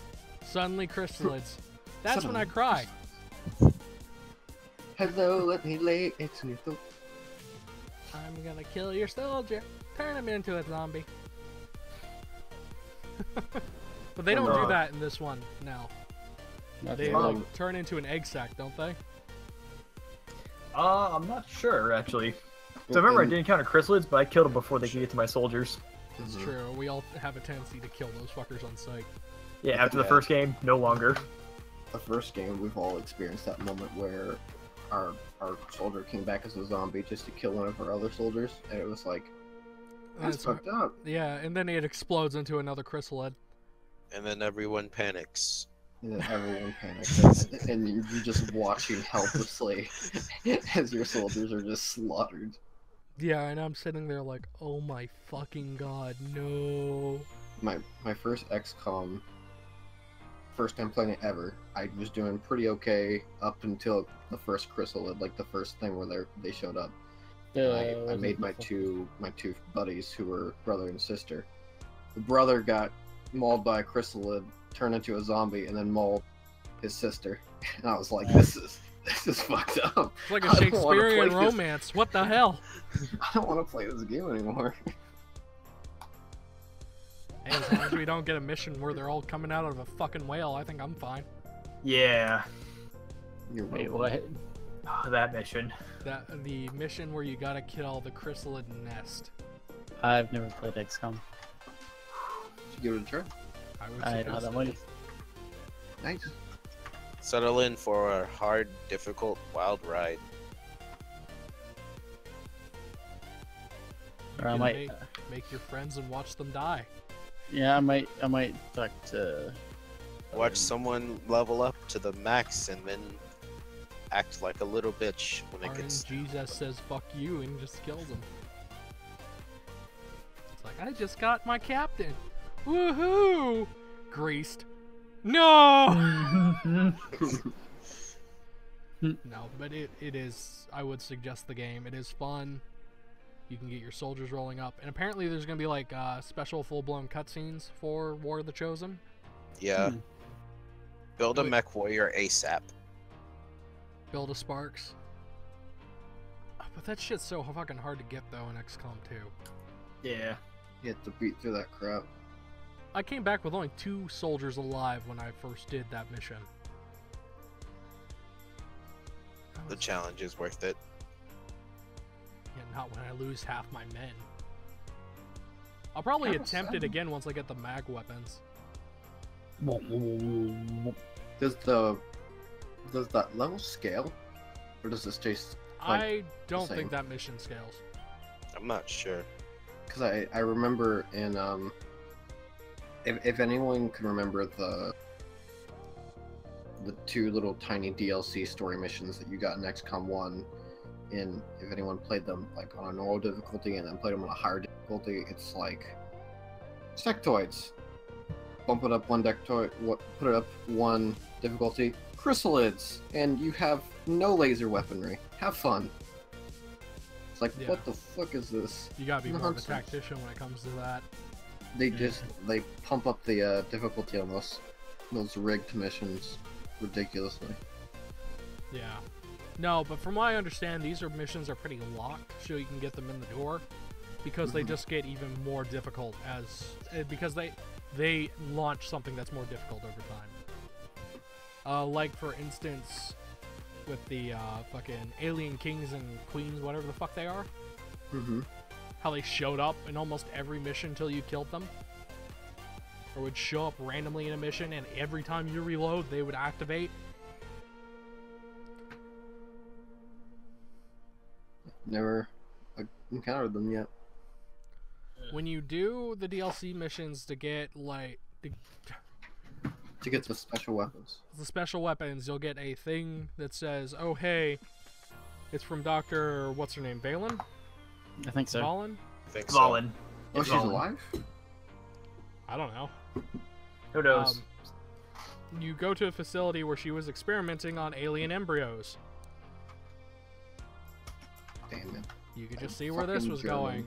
Suddenly Chrysalids. That's suddenly. When I cry. Hello, let me lay it's lethal. I'm gonna kill your soldier. Turn him into a zombie. But they don't do that in this one now. They like, turn into an egg sack, don't they? I'm not sure actually. So I remember I did encounter Chrysalids, but I killed them before they could get to my soldiers. That's true. We all have a tendency to kill those fuckers on sight. Yeah, after the first game, no longer. The first game, we've all experienced that moment where our soldier came back as a zombie just to kill one of our other soldiers, and it was like, that's fucked up. Yeah, and then it explodes into another chrysalid. And then everyone panics. And then everyone panics. And you're just watching helplessly as your soldiers are just slaughtered. Yeah, and I'm sitting there like, oh my fucking god, no. My first XCOM, first time playing it ever, I was doing pretty okay up until the first chrysalid, like the first thing where they showed up. I made my two buddies who were brother and sister. The brother got mauled by a chrysalid, turned into a zombie, and then mauled his sister. And I was like, this is fucked up. It's like a Shakespearean romance. This. What the hell? I don't want to play this game anymore. Hey, as long as we don't get a mission where they're all coming out of a fucking whale, I think I'm fine. Yeah. You're wait, what? Oh, that mission. The mission where you gotta kill the chrysalid nest. I've never played XCOM. Should you give it a try? I know that one. Nice. Settle in for a hard, difficult, wild ride. Or I might make your friends and watch them die. Yeah, I might talk to. Watch someone level up to the max and then act like a little bitch when it gets. Jesus says "fuck you" and just kills him. It's like I just got my captain. Woohoo! Greased. No. No, but it is. I would suggest the game. It is fun. You can get your soldiers rolling up, and apparently there's gonna be like special full-blown cutscenes for War of the Chosen. Yeah. Build a mech warrior ASAP. Build a Sparks. But that shit's so fucking hard to get though in XCOM 2. Yeah. You have to beat through that crap. I came back with only 2 soldiers alive when I first did that mission. The challenge is worth it. Yeah, not when I lose half my men. I'll probably attempt it again once I get the mag weapons. Does that level scale? Or does it stay like, I don't think that mission scales. I'm not sure. Because I remember in... If anyone can remember the 2 little tiny DLC story missions that you got in XCOM 1, and if anyone played them like on a normal difficulty and then played them on a higher difficulty, it's like sectoids. Bump it up one dectoid, put it up one difficulty, chrysalids, and you have no laser weaponry. Have fun. It's like, yeah. What the fuck is this? You gotta be more of a tactician when it comes to that. They they pump up the difficulty on those rigged missions ridiculously. Yeah. No, but from what I understand, these missions are pretty locked, so you can get them in the door, because they just get even more difficult because they launch something that's more difficult over time. Like for instance, with the fucking alien kings and queens, whatever the fuck they are. Mm-hmm. How they showed up in almost every mission till you killed them. Or would show up randomly in a mission, and every time you reload, they would activate. Never encountered them yet. When you do the DLC missions to get, like... To get the special weapons. The special weapons, you'll get a thing that says, oh hey, it's from Dr. what's-her-name, Valen? I think so. Valen? I think so. Valen. Oh, she's alive? I don't know. Who knows? you go to a facility where she was experimenting on alien embryos. Damn it. You could just see where this was going.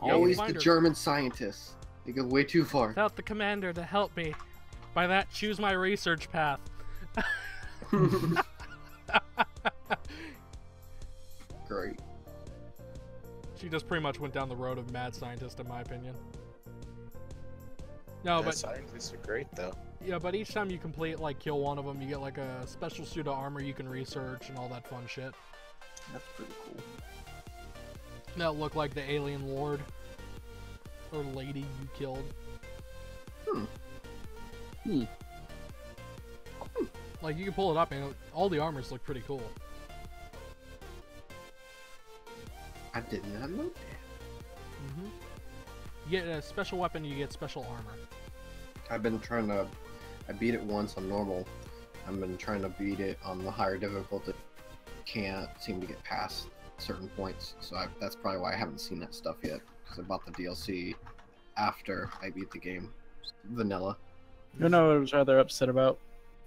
Always the German scientists. They go way too far. Without the commander to help me. By that, choose my research path. Great. She just pretty much went down the road of mad scientist, in my opinion. No, but scientists are great, though. Yeah, but each time you complete, like, kill one of them, you get, like, a special suit of armor you can research and all that fun shit. That's pretty cool. That looked like the alien lord or lady you killed. Like, you can pull it up, and all the armors look pretty cool. I did not know that. Mm-hmm. You get a special weapon, you get special armor. I've been trying to... I beat it once on normal. I've been trying to beat it on the higher difficulty. Can't seem to get past certain points, so that's probably why I haven't seen that stuff yet. Because I bought the DLC after I beat the game. Vanilla. You know what I was rather upset about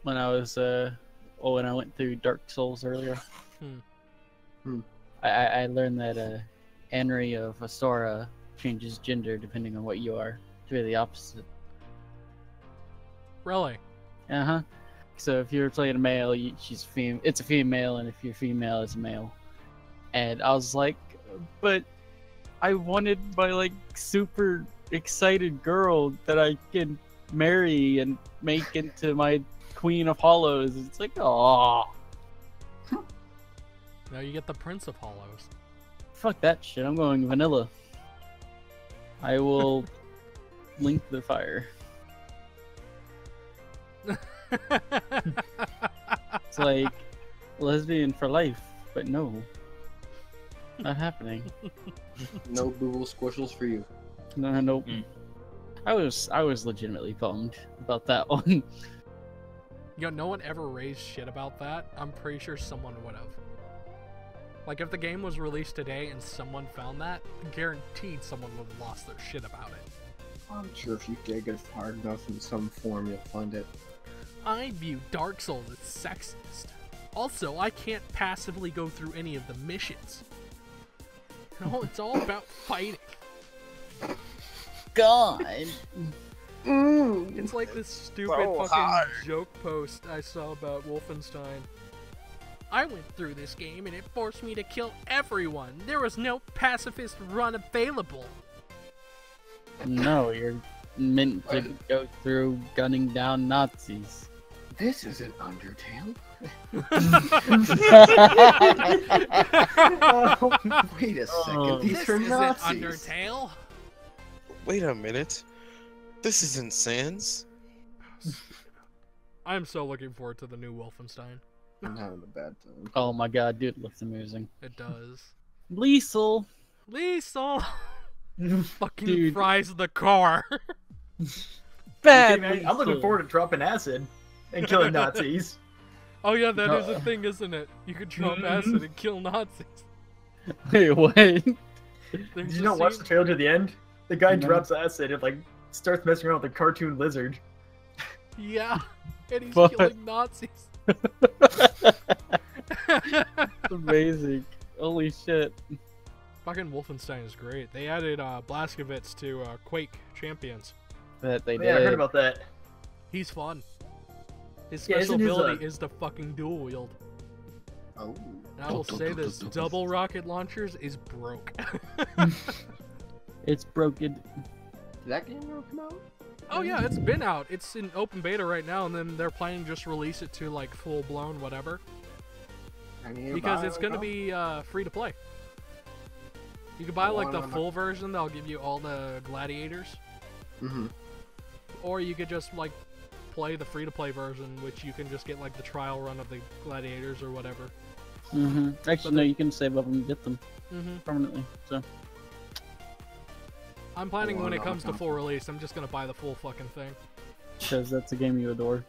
when I was, when I went through Dark Souls earlier? I learned that Anri of Astora changes gender depending on what you are to be the opposite. Really? Uh-huh. So if you're playing a male, it's a female, and if you're female, it's a male. And I was like, but I wanted my, like, super excited girl that I can marry and make into my Queen of Hollows. It's like, aww. Now you get the Prince of Hollows. Fuck that shit, I'm going vanilla. I will link the fire. It's like lesbian for life, but no. Not happening. No booble squishals for you. No, nope. I was legitimately bummed about that one. Yo, no one ever raised shit about that. I'm pretty sure someone would have. Like, if the game was released today and someone found that, guaranteed someone would have lost their shit about it. I'm sure if you dig it hard enough in some form, you'll find it. I view Dark Souls as sexist. Also, I can't passively go through any of the missions. No, it's all about fighting. God. It's like this stupid fucking joke post I saw about Wolfenstein. I went through this game and it forced me to kill everyone. There was no pacifist run available. No, you're meant to go through gunning down Nazis. This is an Undertale. Wait a second, these are Nazis. This is an Undertale. Wait a minute. This isn't Sans. I'm so looking forward to the new Wolfenstein. I'm having a bad time. Oh my god, dude, it looks amazing. It does. Liesel! Liesel! Fucking dude. Fries the car. Bad. I'm looking forward to dropping acid and killing Nazis. Oh yeah, that is a thing, isn't it? You can drop acid and kill Nazis. Wait, what? Did you not watch the trailer to the end? The guy drops acid and, like, starts messing around with a cartoon lizard. Yeah, and he's killing Nazis. It's amazing. Holy shit. Fucking Wolfenstein is great. They added Blazkowicz to Quake Champions. That they did. Yeah, I heard about that. He's fun. His special ability is the fucking dual wield. Oh. And I will say this, double rocket launchers is broke. It's broken. Did that game ever come out? Oh yeah, it's been out. It's in open beta right now, and then they're planning to just release it to, like, full-blown whatever. Because it's going to be free to play. You can buy, like, the full version. They'll give you all the gladiators. Mm-hmm. Or you could just, like, play the free-to-play version, which you can just get, like, the trial run of the gladiators or whatever. Mm-hmm. Actually, no, you can save up and get them permanently, so... I'm planning when it comes to full release, I'm just gonna buy the full fucking thing. Because that's a game you adore.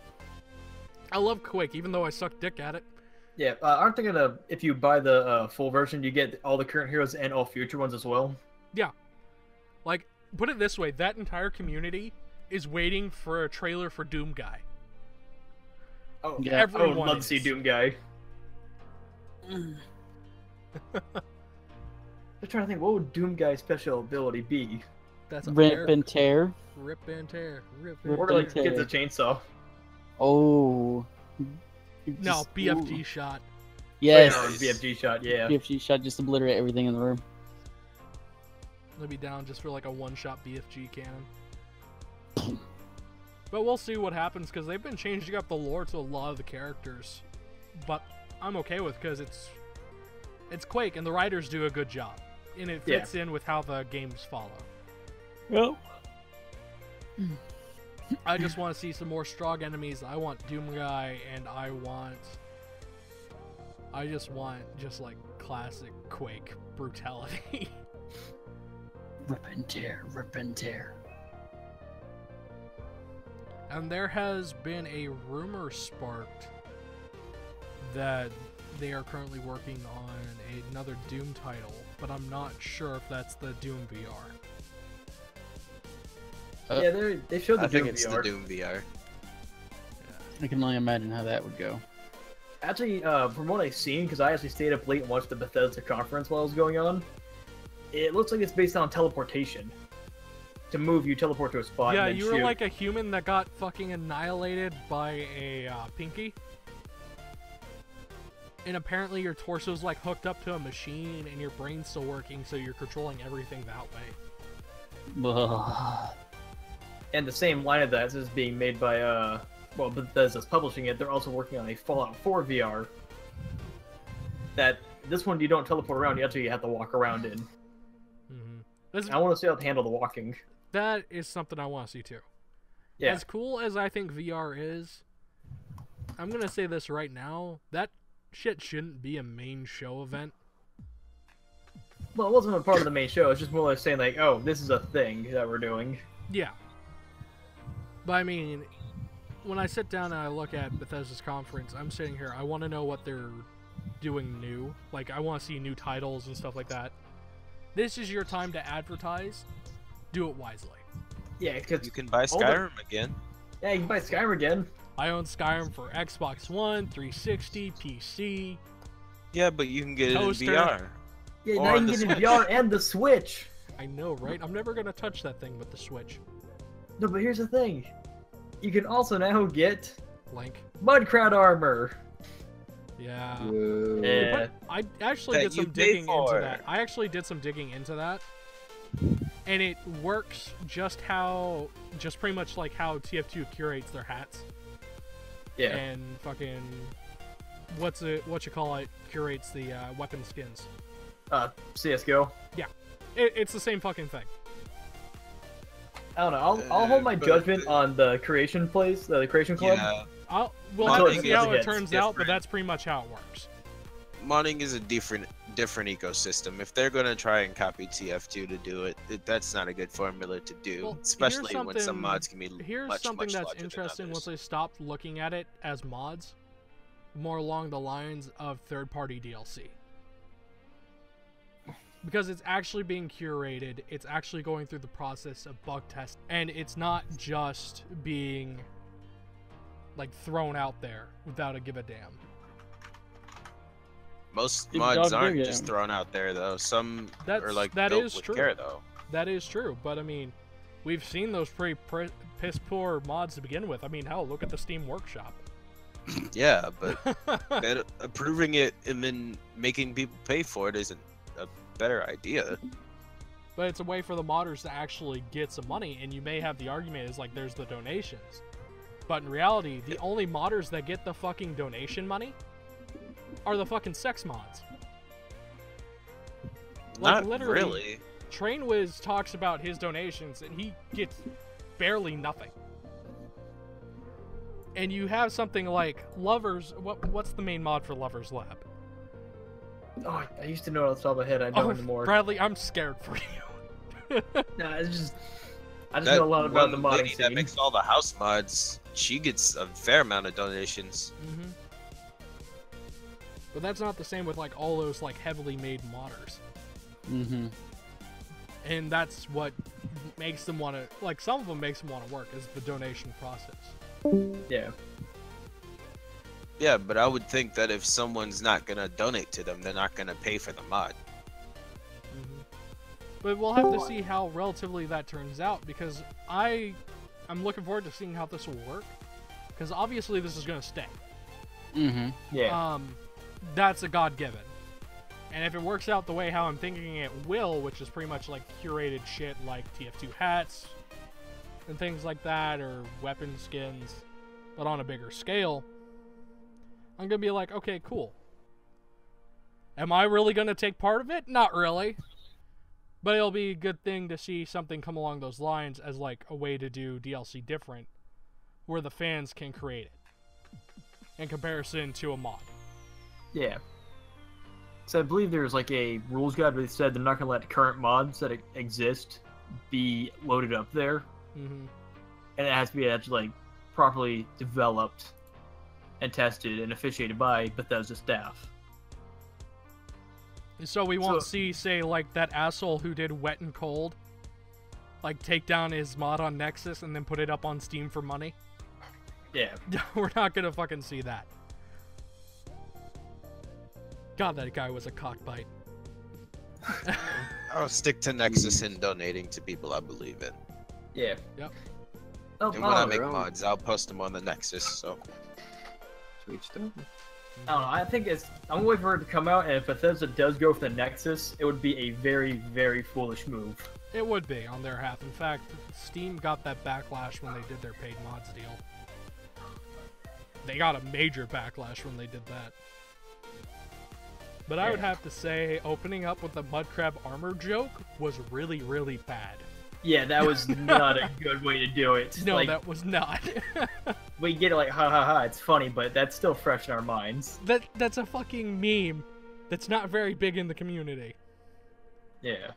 I love Quake, even though I suck dick at it. Yeah, aren't they gonna, if you buy the full version, you get all the current heroes and all future ones as well? Yeah. Like, put it this way, that entire community is waiting for a trailer for Doom Guy. Oh, yeah. Everyone. I would love to see Doom Guy. I'm trying to think, what would Doom Guy's special ability be? That's rip and tear. Rip and tear. Rip and tear. Or like get the chainsaw. Oh. Just, no, BFG ooh. Shot. Yes. Right, no, BFG shot, yeah. BFG shot, just obliterate everything in the room. They'll be down just for like a one-shot BFG cannon. But we'll see what happens, because they've been changing up the lore to a lot of the characters. But I'm okay with, because it's Quake, and the writers do a good job. And it fits in with how the games follow. Well. I just want to see some more strong enemies. I want Doom Guy, and I just want like classic Quake brutality. Rip and tear, rip and tear. And there has been a rumor sparked that they are currently working on another Doom title, but I'm not sure if that's the Doom VR. Yeah, they showed the Doom VR. I think it's the Doom VR. Yeah. I can only imagine how that would go. Actually, from what I've seen, because I actually stayed up late and watched the Bethesda conference while it was going on, it looks like it's based on teleportation. To move, you teleport to a spot. Yeah, and you were like a human that got fucking annihilated by a pinky. And apparently your torso's like hooked up to a machine and your brain's still working, so you're controlling everything that way. Ugh. And the same line of that is being made by, well, Bethesda's publishing it. They're also working on a Fallout 4 VR. That, this one you don't teleport around, you have to walk around in. Mm-hmm. I want to see how to handle the walking. That is something I want to see too. Yeah. As cool as I think VR is, I'm going to say this right now, that shit shouldn't be a main show event. Well, it wasn't a part of the main show, it's just more like saying like, oh, this is a thing that we're doing. Yeah. But I mean, when I sit down and I look at Bethesda's conference, I'm sitting here, I want to know what they're doing new. Like, I want to see new titles and stuff like that. This is your time to advertise. Do it wisely. Yeah, because you can buy Skyrim again. Yeah, you can buy Skyrim again. I own Skyrim for Xbox One, 360, PC. Yeah, but you can get it in VR. Yeah, now you can get it in VR and the Switch. I know, right? I'm never going to touch that thing with the Switch. No, but here's the thing. You can also now get... Blank. Mudcrowd armor. Yeah. Yeah. I actually did some digging into that. And it works just how, just pretty much like how TF2 curates their hats. Yeah. And fucking, what you call it, curates the weapon skins. CSGO? Yeah. It's the same fucking thing. I don't know. I'll hold my judgment on the creation place, the creation club. Yeah. We'll see how it turns out, but that's pretty much how it works. Modding is a different ecosystem. If they're going to try and copy TF2 to do it, that's not a good formula to do, well, especially when some mods can be much, much larger than others. Here's something that's interesting once they stop looking at it as mods, more along the lines of third-party DLC. Because it's actually being curated, it's actually going through the process of bug test, and it's not just being... like thrown out there without a give a damn. Most mods aren't just thrown out there though. Some are like built with care though. That is true, but I mean, we've seen those pretty piss poor mods to begin with. I mean, hell, look at the Steam Workshop. Yeah, but approving it and then making people pay for it isn't a better idea. But it's a way for the modders to actually get some money, and you may have the argument is like, there's the donations. But in reality, the only modders that get the fucking donation money are the fucking sex mods. Like, not literally, really. TrainWiz talks about his donations, and he gets barely nothing. And you have something like Lovers... What's the main mod for Lovers Lab? Oh, I used to know it off the top of my head. I don't anymore. Bradley, I'm scared for you. Nah, it's just... I just know a lot about the modding scene. That makes all the house mods, she gets a fair amount of donations. Mm-hmm. But that's not the same with like all those like heavily made modders. Mm-hmm. And that's what makes them want to, like some of them makes them want to work, is the donation process. Yeah. Yeah, but I would think that if someone's not gonna donate to them, they're not gonna pay for the mod. Mm-hmm. But we'll have to see how relatively that turns out, because I'm looking forward to seeing how this will work, because obviously this is gonna stay. Mm-hmm. Yeah. That's a god given. And if it works out the way how I'm thinking it will, which is pretty much like curated shit like TF2 hats and things like that, or weapon skins, but on a bigger scale, I'm gonna be like, okay, cool. Am I really gonna take part of it? Not really. But it'll be a good thing to see something come along those lines as like a way to do DLC different, where the fans can create it in comparison to a mod. Yeah. So I believe there's like a rules guide where they said they're not gonna let current mods that exist be loaded up there. Mm-hmm. And it has to be actually like properly developed and tested and officiated by Bethesda staff. So we won't see, say, like that asshole who did Wet and Cold, like take down his mod on Nexus and then put it up on Steam for money. Yeah. We're not gonna fucking see that. God, that guy was a cockbite. I'll stick to Nexus and donating to people I believe in. Yeah. Yep. Oh, and when I make mods, I'll post them on the Nexus, so. Sweet stuff. I don't know, I think it's... I'm waiting for it to come out, and if Bethesda does go for the Nexus, it would be a very, very foolish move. It would be, on their half. In fact, Steam got that backlash when they did their paid mods deal. They got a major backlash when they did that. But I would have to say, opening up with the Mudcrab armor joke was really, really bad. Yeah, that was not a good way to do it. No, like, that was not. We get it like, ha ha ha, it's funny, but that's still fresh in our minds. That's a fucking meme that's not very big in the community. Yeah.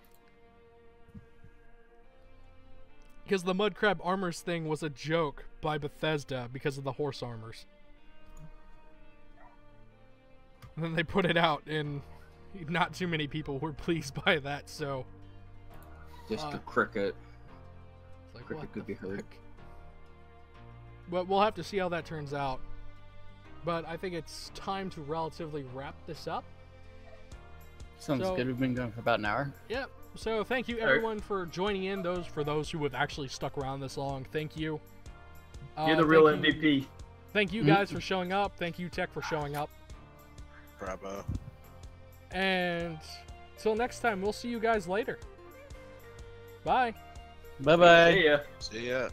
Because the Mudcrab armors thing was a joke by Bethesda because of the horse armors. And then they put it out, and not too many people were pleased by that, so... Just the cricket. Like, cricket could be hurt. But we'll have to see how that turns out. But I think it's time to relatively wrap this up. Sounds good. We've been going for about an hour. Yep. Yeah, so thank you everyone for joining in. For those who have actually stuck around this long, thank you. You're the real MVP. Thank you guys for showing up. Thank you, Tech, for showing up. Bravo. And till next time, we'll see you guys later. Bye. Bye-bye. See ya. See ya.